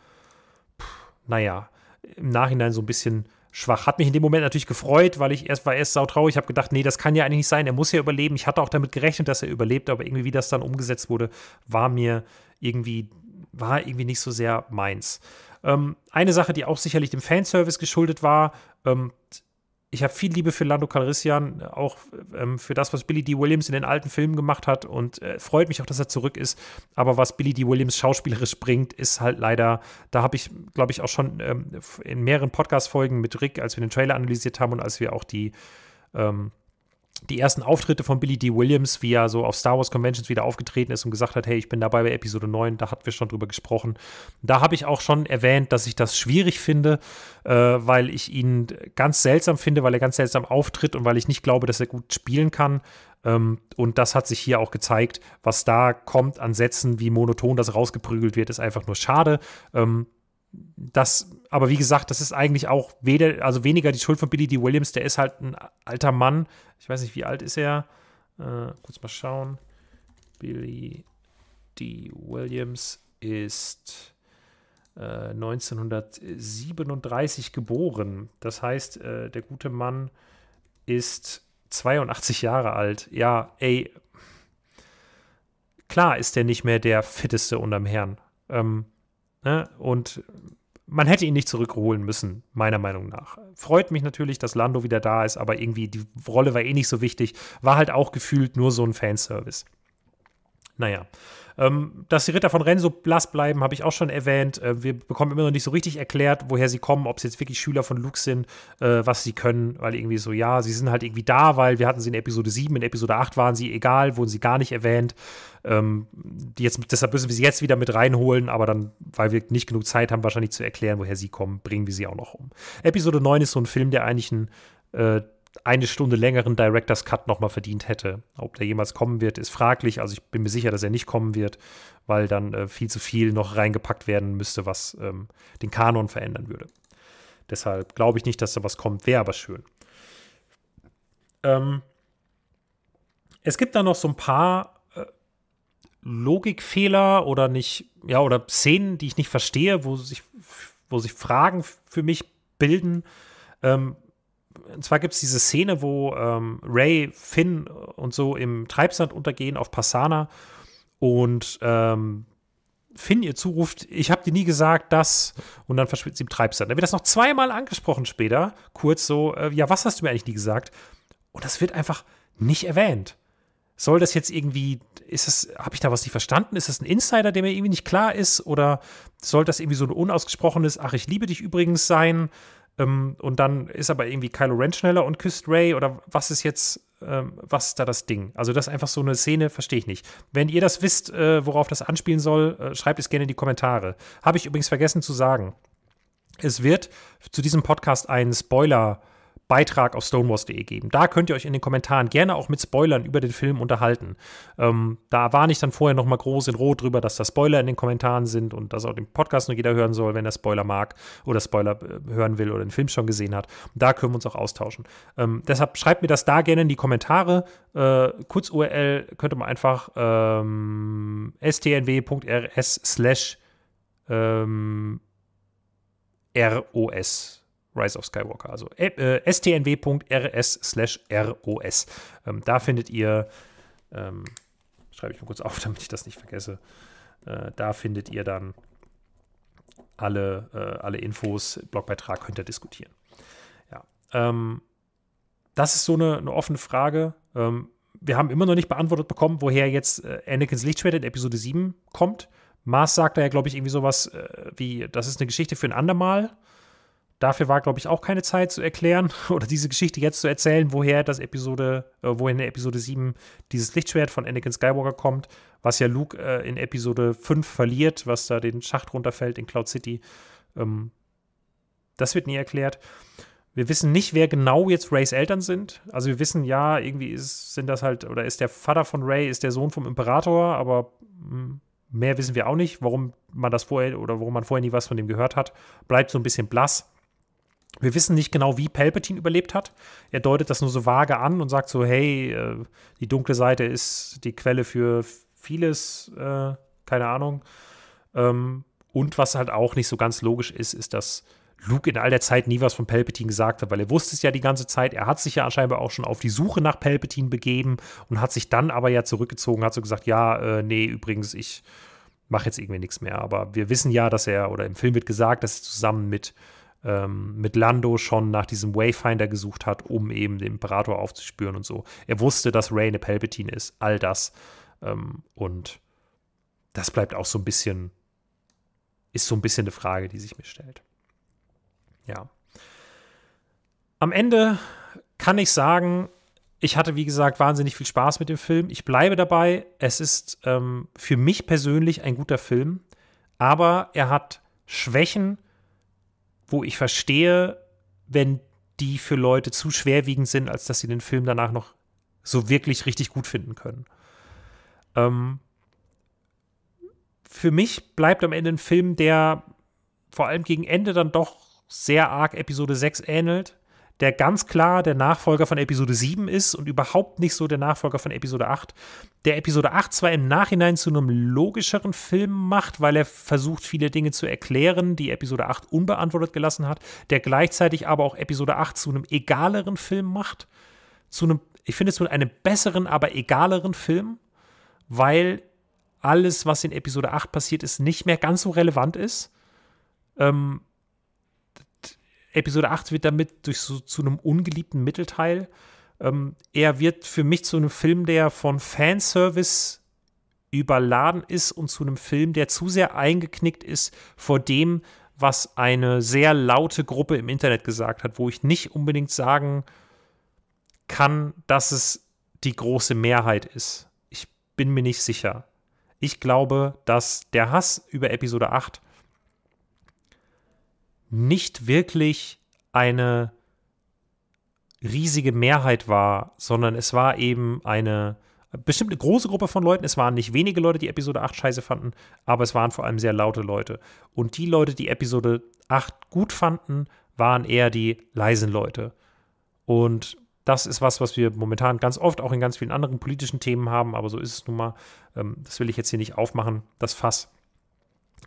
pff, naja, im Nachhinein so ein bisschen schwach. Hat mich in dem Moment natürlich gefreut, weil ich erst war erst sautraurig, ich habe gedacht, nee, das kann ja eigentlich nicht sein, er muss ja überleben. Ich hatte auch damit gerechnet, dass er überlebt, aber irgendwie, wie das dann umgesetzt wurde, war mir irgendwie, war irgendwie nicht so sehr meins. Eine Sache, die auch sicherlich dem Fanservice geschuldet war, ich habe viel Liebe für Lando Calrissian, auch für das, was Billy Dee Williams in den alten Filmen gemacht hat, und freut mich auch, dass er zurück ist, aber was Billy Dee Williams schauspielerisch bringt, ist halt leider, da habe ich, glaube ich, auch schon in mehreren Podcast-Folgen mit Rick, als wir den Trailer analysiert haben und als wir auch die ähm, die ersten Auftritte von Billy Dee Williams, wie er so auf Star Wars Conventions wieder aufgetreten ist und gesagt hat, hey, ich bin dabei bei Episode neun, da hatten wir schon drüber gesprochen. Da habe ich auch schon erwähnt, dass ich das schwierig finde, äh, weil ich ihn ganz seltsam finde, weil er ganz seltsam auftritt und weil ich nicht glaube, dass er gut spielen kann. Ähm, und das hat sich hier auch gezeigt, was da kommt an Sätzen, wie monoton das rausgeprügelt wird, ist einfach nur schade. Ähm, Das, aber wie gesagt, das ist eigentlich auch weder, also weniger die Schuld von Billy Dee Williams, der ist halt ein alter Mann. Ich weiß nicht, wie alt ist er? Äh, kurz mal schauen. Billy Dee Williams ist äh, neunzehnhundertsiebenunddreißig geboren. Das heißt, äh, der gute Mann ist zweiundachtzig Jahre alt. Ja, ey, klar ist der nicht mehr der fitteste unterm Herrn. Ähm, Und man hätte ihn nicht zurückholen müssen, meiner Meinung nach. Freut mich natürlich, dass Lando wieder da ist, aber irgendwie die Rolle war eh nicht so wichtig. War halt auch gefühlt nur so ein Fanservice. Naja, ähm, dass die Ritter von Ren so blass bleiben, habe ich auch schon erwähnt. Äh, wir bekommen immer noch nicht so richtig erklärt, woher sie kommen, ob sie jetzt wirklich Schüler von Luke sind, äh, was sie können, weil irgendwie so, ja, sie sind halt irgendwie da, weil wir hatten sie in Episode sieben, in Episode acht waren sie egal, wurden sie gar nicht erwähnt. Ähm, die jetzt, deshalb müssen wir sie jetzt wieder mit reinholen, aber dann, weil wir nicht genug Zeit haben, wahrscheinlich zu erklären, woher sie kommen, bringen wir sie auch noch um. Episode neun ist so ein Film, der eigentlich ein äh, eine Stunde längeren Director's Cut nochmal verdient hätte. Ob der jemals kommen wird, ist fraglich. Also ich bin mir sicher, dass er nicht kommen wird, weil dann äh, viel zu viel noch reingepackt werden müsste, was ähm, den Kanon verändern würde. Deshalb glaube ich nicht, dass da was kommt. Wäre aber schön. Ähm, es gibt da noch so ein paar äh, Logikfehler oder nicht, ja, oder Szenen, die ich nicht verstehe, wo sich, wo sich Fragen für mich bilden. Ähm, Und zwar gibt es diese Szene, wo ähm, Rey, Finn und so im Treibsand untergehen auf Passana und ähm, Finn ihr zuruft, ich habe dir nie gesagt, das, und dann verschwindet sie im Treibsand. Da wird das noch zweimal angesprochen später, kurz so, äh, ja, was hast du mir eigentlich nie gesagt? Und das wird einfach nicht erwähnt. Soll das jetzt irgendwie, ist das, habe ich da was nicht verstanden? Ist das ein Insider, der mir irgendwie nicht klar ist? Oder soll das irgendwie so ein unausgesprochenes, ach, ich liebe dich übrigens sein? Und dann ist aber irgendwie Kylo Ren schneller und küsst Rey, oder was ist jetzt, ähm, was ist da das Ding? Also das ist einfach so eine Szene, verstehe ich nicht. Wenn ihr das wisst, äh, worauf das anspielen soll, äh, schreibt es gerne in die Kommentare. Habe ich übrigens vergessen zu sagen. Es wird zu diesem Podcast einen Spoiler Beitrag auf stonewars punkt de geben. Da könnt ihr euch in den Kommentaren gerne auch mit Spoilern über den Film unterhalten. Ähm, da warne ich dann vorher noch mal groß in Rot drüber, dass da Spoiler in den Kommentaren sind und dass auch den Podcast nur jeder hören soll, wenn er Spoiler mag oder Spoiler hören will oder den Film schon gesehen hat. Da können wir uns auch austauschen. Ähm, deshalb schreibt mir das da gerne in die Kommentare. Äh, kurz U R L könnt ihr mal einfach ähm, stnw.rs slash ROS. Rise of Skywalker, also äh, stnw.rs slash ROS. Ähm, da findet ihr, ähm, schreibe ich mal kurz auf, damit ich das nicht vergesse, äh, da findet ihr dann alle, äh, alle Infos, Blogbeitrag könnt ihr diskutieren. Ja, ähm, das ist so eine, eine offene Frage. Ähm, wir haben immer noch nicht beantwortet bekommen, woher jetzt äh, Anakins Lichtschwert in Episode sieben kommt. Mars sagt da ja, glaube ich, irgendwie sowas äh, wie, das ist eine Geschichte für ein andermal. Dafür war, glaube ich, auch keine Zeit zu erklären oder diese Geschichte jetzt zu erzählen, woher das Episode, äh, woher in der Episode sieben dieses Lichtschwert von Anakin Skywalker kommt, was ja Luke äh, in Episode fünf verliert, was da den Schacht runterfällt in Cloud City. Ähm, das wird nie erklärt. Wir wissen nicht, wer genau jetzt Reys Eltern sind. Also wir wissen, ja, irgendwie ist, sind das halt, oder ist der Vater von Rey, ist der Sohn vom Imperator, aber mh. mehr wissen wir auch nicht, warum man das vorher oder warum man vorher nie was von dem gehört hat. Bleibt so ein bisschen blass. Wir wissen nicht genau, wie Palpatine überlebt hat. Er deutet das nur so vage an und sagt so, hey, die dunkle Seite ist die Quelle für vieles, äh, keine Ahnung. Ähm, und was halt auch nicht so ganz logisch ist, ist, dass Luke in all der Zeit nie was von Palpatine gesagt hat, weil er wusste es ja die ganze Zeit. Er hat sich ja anscheinend auch schon auf die Suche nach Palpatine begeben und hat sich dann aber ja zurückgezogen, hat so gesagt, ja, äh, nee, übrigens, ich mache jetzt irgendwie nichts mehr. Aber wir wissen ja, dass er, oder im Film wird gesagt, dass er zusammen mit, ähm, mit Lando schon nach diesem Wayfinder gesucht hat, um eben den Imperator aufzuspüren und so. Er wusste, dass Rey eine Palpatine ist, all das. Ähm, und das bleibt auch so ein bisschen, ist so ein bisschen eine Frage, die sich mir stellt. Ja. Am Ende kann ich sagen, ich hatte, wie gesagt, wahnsinnig viel Spaß mit dem Film. Ich bleibe dabei. Es ist ähm, für mich persönlich ein guter Film, aber er hat Schwächen, wo ich verstehe, wenn die für Leute zu schwerwiegend sind, als dass sie den Film danach noch so wirklich richtig gut finden können. Ähm, für mich bleibt am Ende ein Film, der vor allem gegen Ende dann doch sehr arg Episode sechs ähnelt, der ganz klar der Nachfolger von Episode sieben ist und überhaupt nicht so der Nachfolger von Episode acht, der Episode acht zwar im Nachhinein zu einem logischeren Film macht, weil er versucht, viele Dinge zu erklären, die Episode acht unbeantwortet gelassen hat, der gleichzeitig aber auch Episode acht zu einem egaleren Film macht, zu einem, ich finde, zu einem besseren, aber egaleren Film, weil alles, was in Episode acht passiert ist, nicht mehr ganz so relevant ist. Ähm, Episode acht wird damit durch so, zu einem ungeliebten Mittelteil. Ähm, er wird für mich zu einem Film, der von Fanservice überladen ist und zu einem Film, der zu sehr eingeknickt ist vor dem, was eine sehr laute Gruppe im Internet gesagt hat, wo ich nicht unbedingt sagen kann, dass es die große Mehrheit ist. Ich bin mir nicht sicher. Ich glaube, dass der Hass über Episode acht nicht wirklich eine riesige Mehrheit war, sondern es war eben eine bestimmte große Gruppe von Leuten. Es waren nicht wenige Leute, die Episode acht scheiße fanden, aber es waren vor allem sehr laute Leute. Und die Leute, die Episode acht gut fanden, waren eher die leisen Leute. Und das ist was, was wir momentan ganz oft auch in ganz vielen anderen politischen Themen haben, aber so ist es nun mal. Das will ich jetzt hier nicht aufmachen, das Fass.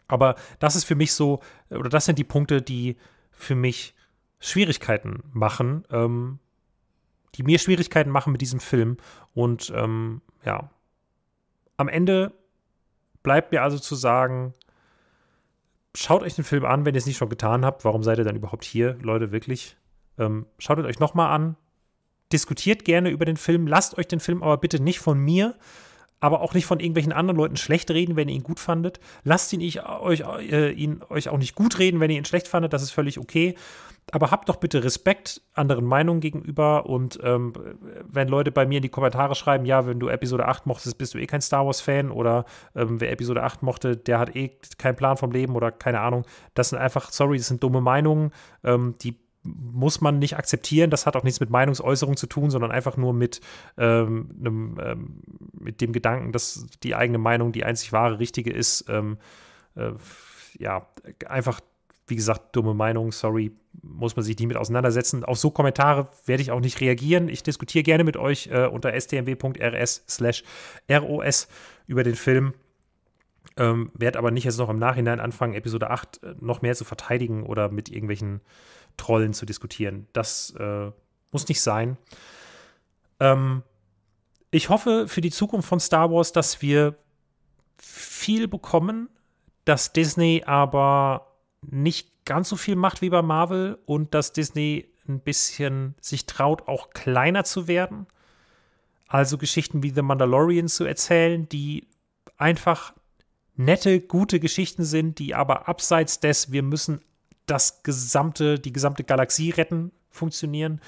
Aber das ist für mich so, oder das sind die Punkte, die für mich Schwierigkeiten machen, ähm, die mir Schwierigkeiten machen mit diesem Film. Und ähm, ja, am Ende bleibt mir also zu sagen, schaut euch den Film an, wenn ihr es nicht schon getan habt. Warum seid ihr dann überhaupt hier, Leute, wirklich? Ähm, schaut ihn euch nochmal an, diskutiert gerne über den Film, lasst euch den Film aber bitte nicht von mir, aber auch nicht von irgendwelchen anderen Leuten schlecht reden, wenn ihr ihn gut fandet. Lasst ihn, ich, euch, äh, ihn euch auch nicht gut reden, wenn ihr ihn schlecht fandet. Das ist völlig okay. Aber habt doch bitte Respekt anderen Meinungen gegenüber. Und ähm, wenn Leute bei mir in die Kommentare schreiben, ja, wenn du Episode acht mochtest, bist du eh kein Star Wars-Fan. Oder ähm, wer Episode acht mochte, der hat eh keinen Plan vom Leben oder keine Ahnung. Das sind einfach, sorry, das sind dumme Meinungen. Ähm, die muss man nicht akzeptieren. Das hat auch nichts mit Meinungsäußerung zu tun, sondern einfach nur mit, ähm, einem, ähm, mit dem Gedanken, dass die eigene Meinung die einzig wahre, richtige ist. Ähm, äh, ja, einfach, wie gesagt, dumme Meinung, sorry, muss man sich nicht mit auseinandersetzen. Auf so Kommentare werde ich auch nicht reagieren. Ich diskutiere gerne mit euch äh, unter s t m w punkt r s slash r o s über den Film. Ähm, werde aber nicht jetzt noch im Nachhinein anfangen, Episode acht noch mehr zu verteidigen oder mit irgendwelchen Trollen zu diskutieren. Das äh, muss nicht sein. Ähm, ich hoffe für die Zukunft von Star Wars, dass wir viel bekommen, dass Disney aber nicht ganz so viel macht wie bei Marvel und dass Disney ein bisschen sich traut, auch kleiner zu werden. Also Geschichten wie The Mandalorian zu erzählen, die einfach nette, gute Geschichten sind, die aber abseits des, wir müssen das gesamte, die gesamte Galaxie retten, funktionieren.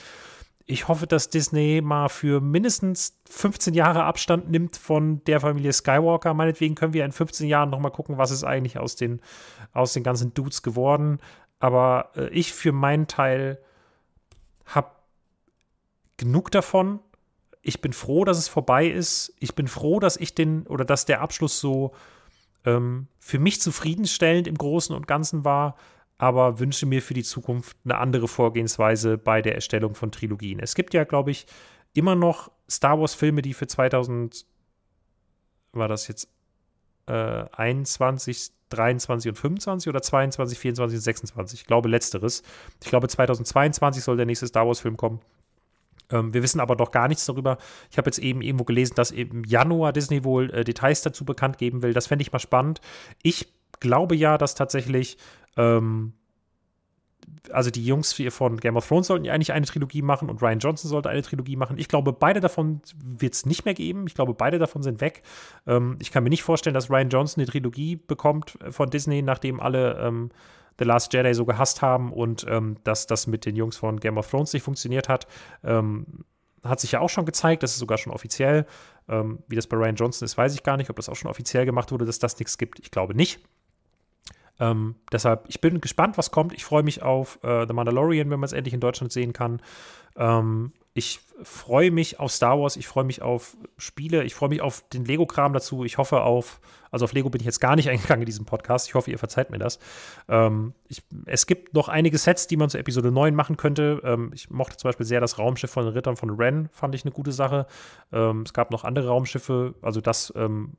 Ich hoffe, dass Disney mal für mindestens fünfzehn Jahre Abstand nimmt von der Familie Skywalker. Meinetwegen können wir in fünfzehn Jahren noch mal gucken, was ist eigentlich aus den, aus den ganzen Dudes geworden. Aber äh, ich für meinen Teil habe genug davon. Ich bin froh, dass es vorbei ist. Ich bin froh, dass ich den, oder dass der Abschluss so ähm, für mich zufriedenstellend im Großen und Ganzen war. Aber wünsche mir für die Zukunft eine andere Vorgehensweise bei der Erstellung von Trilogien. Es gibt ja, glaube ich, immer noch Star Wars-Filme, die für zweitausend, war das jetzt äh, einundzwanzig, dreiundzwanzig und fünfundzwanzig oder zweiundzwanzig, vierundzwanzig und sechsundzwanzig? Ich glaube, letzteres. Ich glaube, zweitausendzweiundzwanzig soll der nächste Star Wars-Film kommen. Ähm, wir wissen aber noch gar nichts darüber. Ich habe jetzt eben irgendwo gelesen, dass im Januar Disney wohl äh, Details dazu bekannt geben will. Das fände ich mal spannend. Ich glaube ja, dass tatsächlich also die Jungs von Game of Thrones sollten ja eigentlich eine Trilogie machen und Ryan Johnson sollte eine Trilogie machen. Ich glaube, beide davon wird es nicht mehr geben. Ich glaube, beide davon sind weg. Ich kann mir nicht vorstellen, dass Ryan Johnson eine Trilogie bekommt von Disney, nachdem alle ähm, The Last Jedi so gehasst haben und ähm, dass das mit den Jungs von Game of Thrones nicht funktioniert hat. Ähm, hat sich ja auch schon gezeigt, das ist sogar schon offiziell. Ähm, wie das bei Ryan Johnson ist, weiß ich gar nicht, ob das auch schon offiziell gemacht wurde, dass das nichts gibt. Ich glaube nicht. Ähm, deshalb, ich bin gespannt, was kommt. Ich freue mich auf äh, The Mandalorian, wenn man es endlich in Deutschland sehen kann. Ähm, ich freue mich auf Star Wars, ich freue mich auf Spiele, ich freue mich auf den Lego-Kram dazu. Ich hoffe auf, also auf Lego bin ich jetzt gar nicht eingegangen in diesem Podcast. Ich hoffe, ihr verzeiht mir das. Ähm, ich, es gibt noch einige Sets, die man zu Episode neun machen könnte. Ähm, ich mochte zum Beispiel sehr das Raumschiff von den Rittern von Ren, fand ich eine gute Sache. Ähm, es gab noch andere Raumschiffe, also das ähm,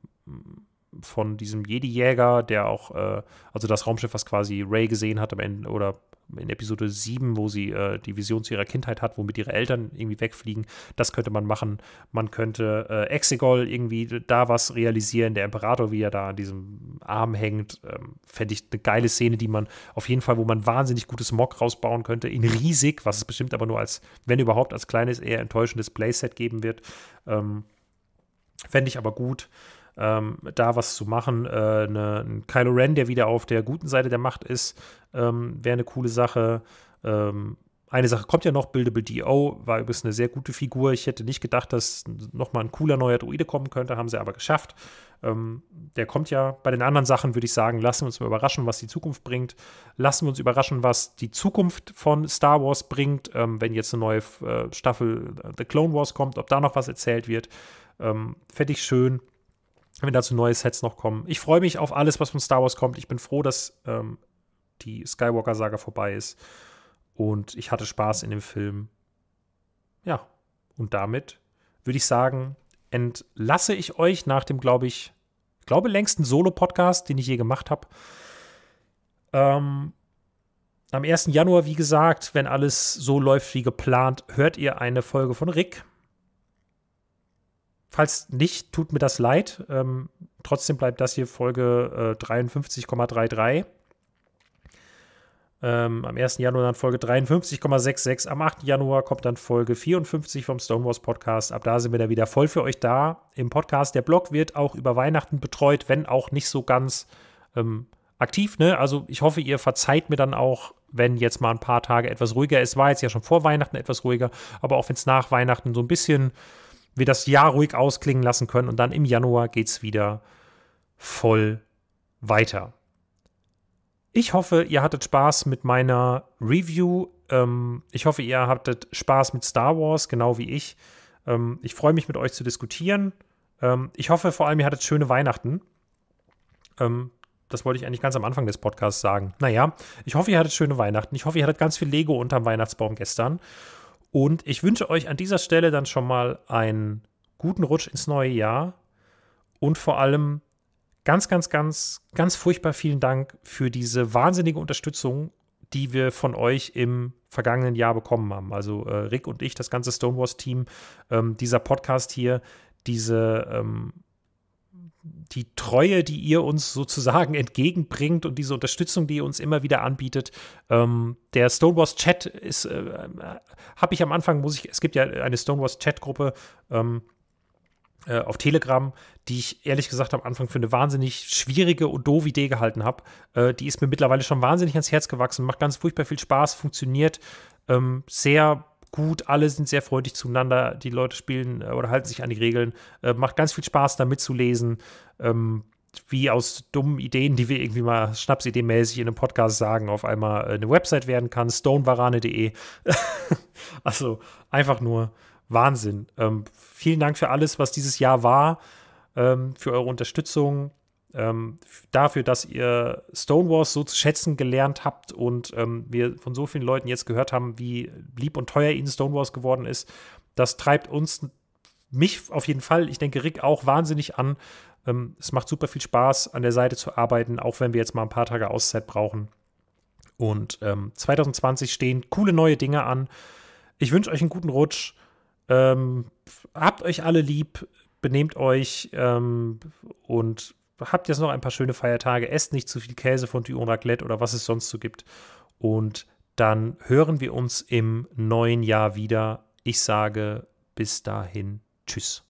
von diesem Jedi-Jäger, der auch, äh, also das Raumschiff, was quasi Rey gesehen hat am Ende, oder in Episode sieben, wo sie äh, die Vision zu ihrer Kindheit hat, womit ihre Eltern irgendwie wegfliegen, das könnte man machen. Man könnte äh, Exegol irgendwie da was realisieren, der Imperator, wie er da an diesem Arm hängt, ähm, fände ich eine geile Szene, die man auf jeden Fall, wo man wahnsinnig gutes Mock rausbauen könnte, in riesig, was es bestimmt aber nur als, wenn überhaupt, als kleines, eher enttäuschendes Playset geben wird. Ähm, fände ich aber gut. Ähm, da was zu machen. Äh, ne, ein Kylo Ren, der wieder auf der guten Seite der Macht ist, ähm, wäre eine coole Sache. Ähm, eine Sache kommt ja noch, Buildable D O, war übrigens eine sehr gute Figur. Ich hätte nicht gedacht, dass nochmal ein cooler neuer Droide kommen könnte, haben sie aber geschafft. Ähm, der kommt ja. Bei den anderen Sachen würde ich sagen, lassen wir uns mal überraschen, was die Zukunft bringt. Lassen wir uns überraschen, was die Zukunft von Star Wars bringt, ähm, wenn jetzt eine neue äh, Staffel The Clone Wars kommt, ob da noch was erzählt wird. Ähm, fände ich schön, wenn dazu neue Sets noch kommen. Ich freue mich auf alles, was von Star Wars kommt. Ich bin froh, dass ähm, die Skywalker-Saga vorbei ist. Und ich hatte Spaß in dem Film. Ja, und damit würde ich sagen, entlasse ich euch nach dem, glaube ich, glaube längsten Solo-Podcast, den ich je gemacht habe. Ähm, am ersten Januar, wie gesagt, wenn alles so läuft wie geplant, hört ihr eine Folge von Rick. Falls nicht, tut mir das leid. Ähm, trotzdem bleibt das hier Folge äh, dreiundfünfzig Komma dreiunddreißig. Ähm, am ersten Januar dann Folge dreiundfünfzig Komma sechsundsechzig. Am achten Januar kommt dann Folge vierundfünfzig vom Stone Wars Podcast. Ab da sind wir da wieder voll für euch da im Podcast. Der Blog wird auch über Weihnachten betreut, wenn auch nicht so ganz ähm, aktiv, ne? Also ich hoffe, ihr verzeiht mir dann auch, wenn jetzt mal ein paar Tage etwas ruhiger ist. War jetzt ja schon vor Weihnachten etwas ruhiger, aber auch wenn es nach Weihnachten so ein bisschen wir das Jahr ruhig ausklingen lassen können. Und dann im Januar geht es wieder voll weiter. Ich hoffe, ihr hattet Spaß mit meiner Review Ähm, ich hoffe, ihr hattet Spaß mit Star Wars, genau wie ich. Ähm, ich freue mich, mit euch zu diskutieren. Ähm, ich hoffe vor allem, ihr hattet schöne Weihnachten. Ähm, das wollte ich eigentlich ganz am Anfang des Podcasts sagen. Naja, ich hoffe, ihr hattet schöne Weihnachten. Ich hoffe, ihr hattet ganz viel Lego unterm Weihnachtsbaum gestern. Und ich wünsche euch an dieser Stelle dann schon mal einen guten Rutsch ins neue Jahr. Und vor allem ganz, ganz, ganz, ganz furchtbar vielen Dank für diese wahnsinnige Unterstützung, die wir von euch im vergangenen Jahr bekommen haben. Also äh, Rick und ich, das ganze Stone Wars Team, ähm, dieser Podcast hier, diese ähm, die Treue, die ihr uns sozusagen entgegenbringt und diese Unterstützung, die ihr uns immer wieder anbietet. Ähm, der Stone Wars Chat ist, äh, habe ich am Anfang, muss ich, es gibt ja eine Stone Wars Chat Gruppe, ähm, auf Telegram, die ich ehrlich gesagt am Anfang für eine wahnsinnig schwierige und doofe Idee gehalten habe. Äh, die ist mir mittlerweile schon wahnsinnig ans Herz gewachsen, macht ganz furchtbar viel Spaß, funktioniert ähm, sehr gut, alle sind sehr freundlich zueinander, die Leute spielen äh, oder halten sich an die Regeln, äh, macht ganz viel Spaß, da mitzulesen, ähm, wie aus dummen Ideen, die wir irgendwie mal schnapsideenmäßig in einem Podcast sagen, auf einmal eine Website werden kann, stone warane punkt de. Also einfach nur Wahnsinn. Ähm, vielen Dank für alles, was dieses Jahr war, ähm, für eure Unterstützung, ähm, dafür, dass ihr Stone Wars so zu schätzen gelernt habt und ähm, wir von so vielen Leuten jetzt gehört haben, wie lieb und teuer ihnen Stone Wars geworden ist. Das treibt uns, mich auf jeden Fall, ich denke Rick auch, wahnsinnig an. Ähm, es macht super viel Spaß, an der Seite zu arbeiten, auch wenn wir jetzt mal ein paar Tage Auszeit brauchen. Und ähm, zwanzig zwanzig stehen coole neue Dinge an. Ich wünsche euch einen guten Rutsch. Ähm, habt euch alle lieb, benehmt euch ähm, und habt jetzt noch ein paar schöne Feiertage. Esst nicht zu viel Käse, Fondue und Raclette oder was es sonst so gibt. Und dann hören wir uns im neuen Jahr wieder. Ich sage bis dahin tschüss.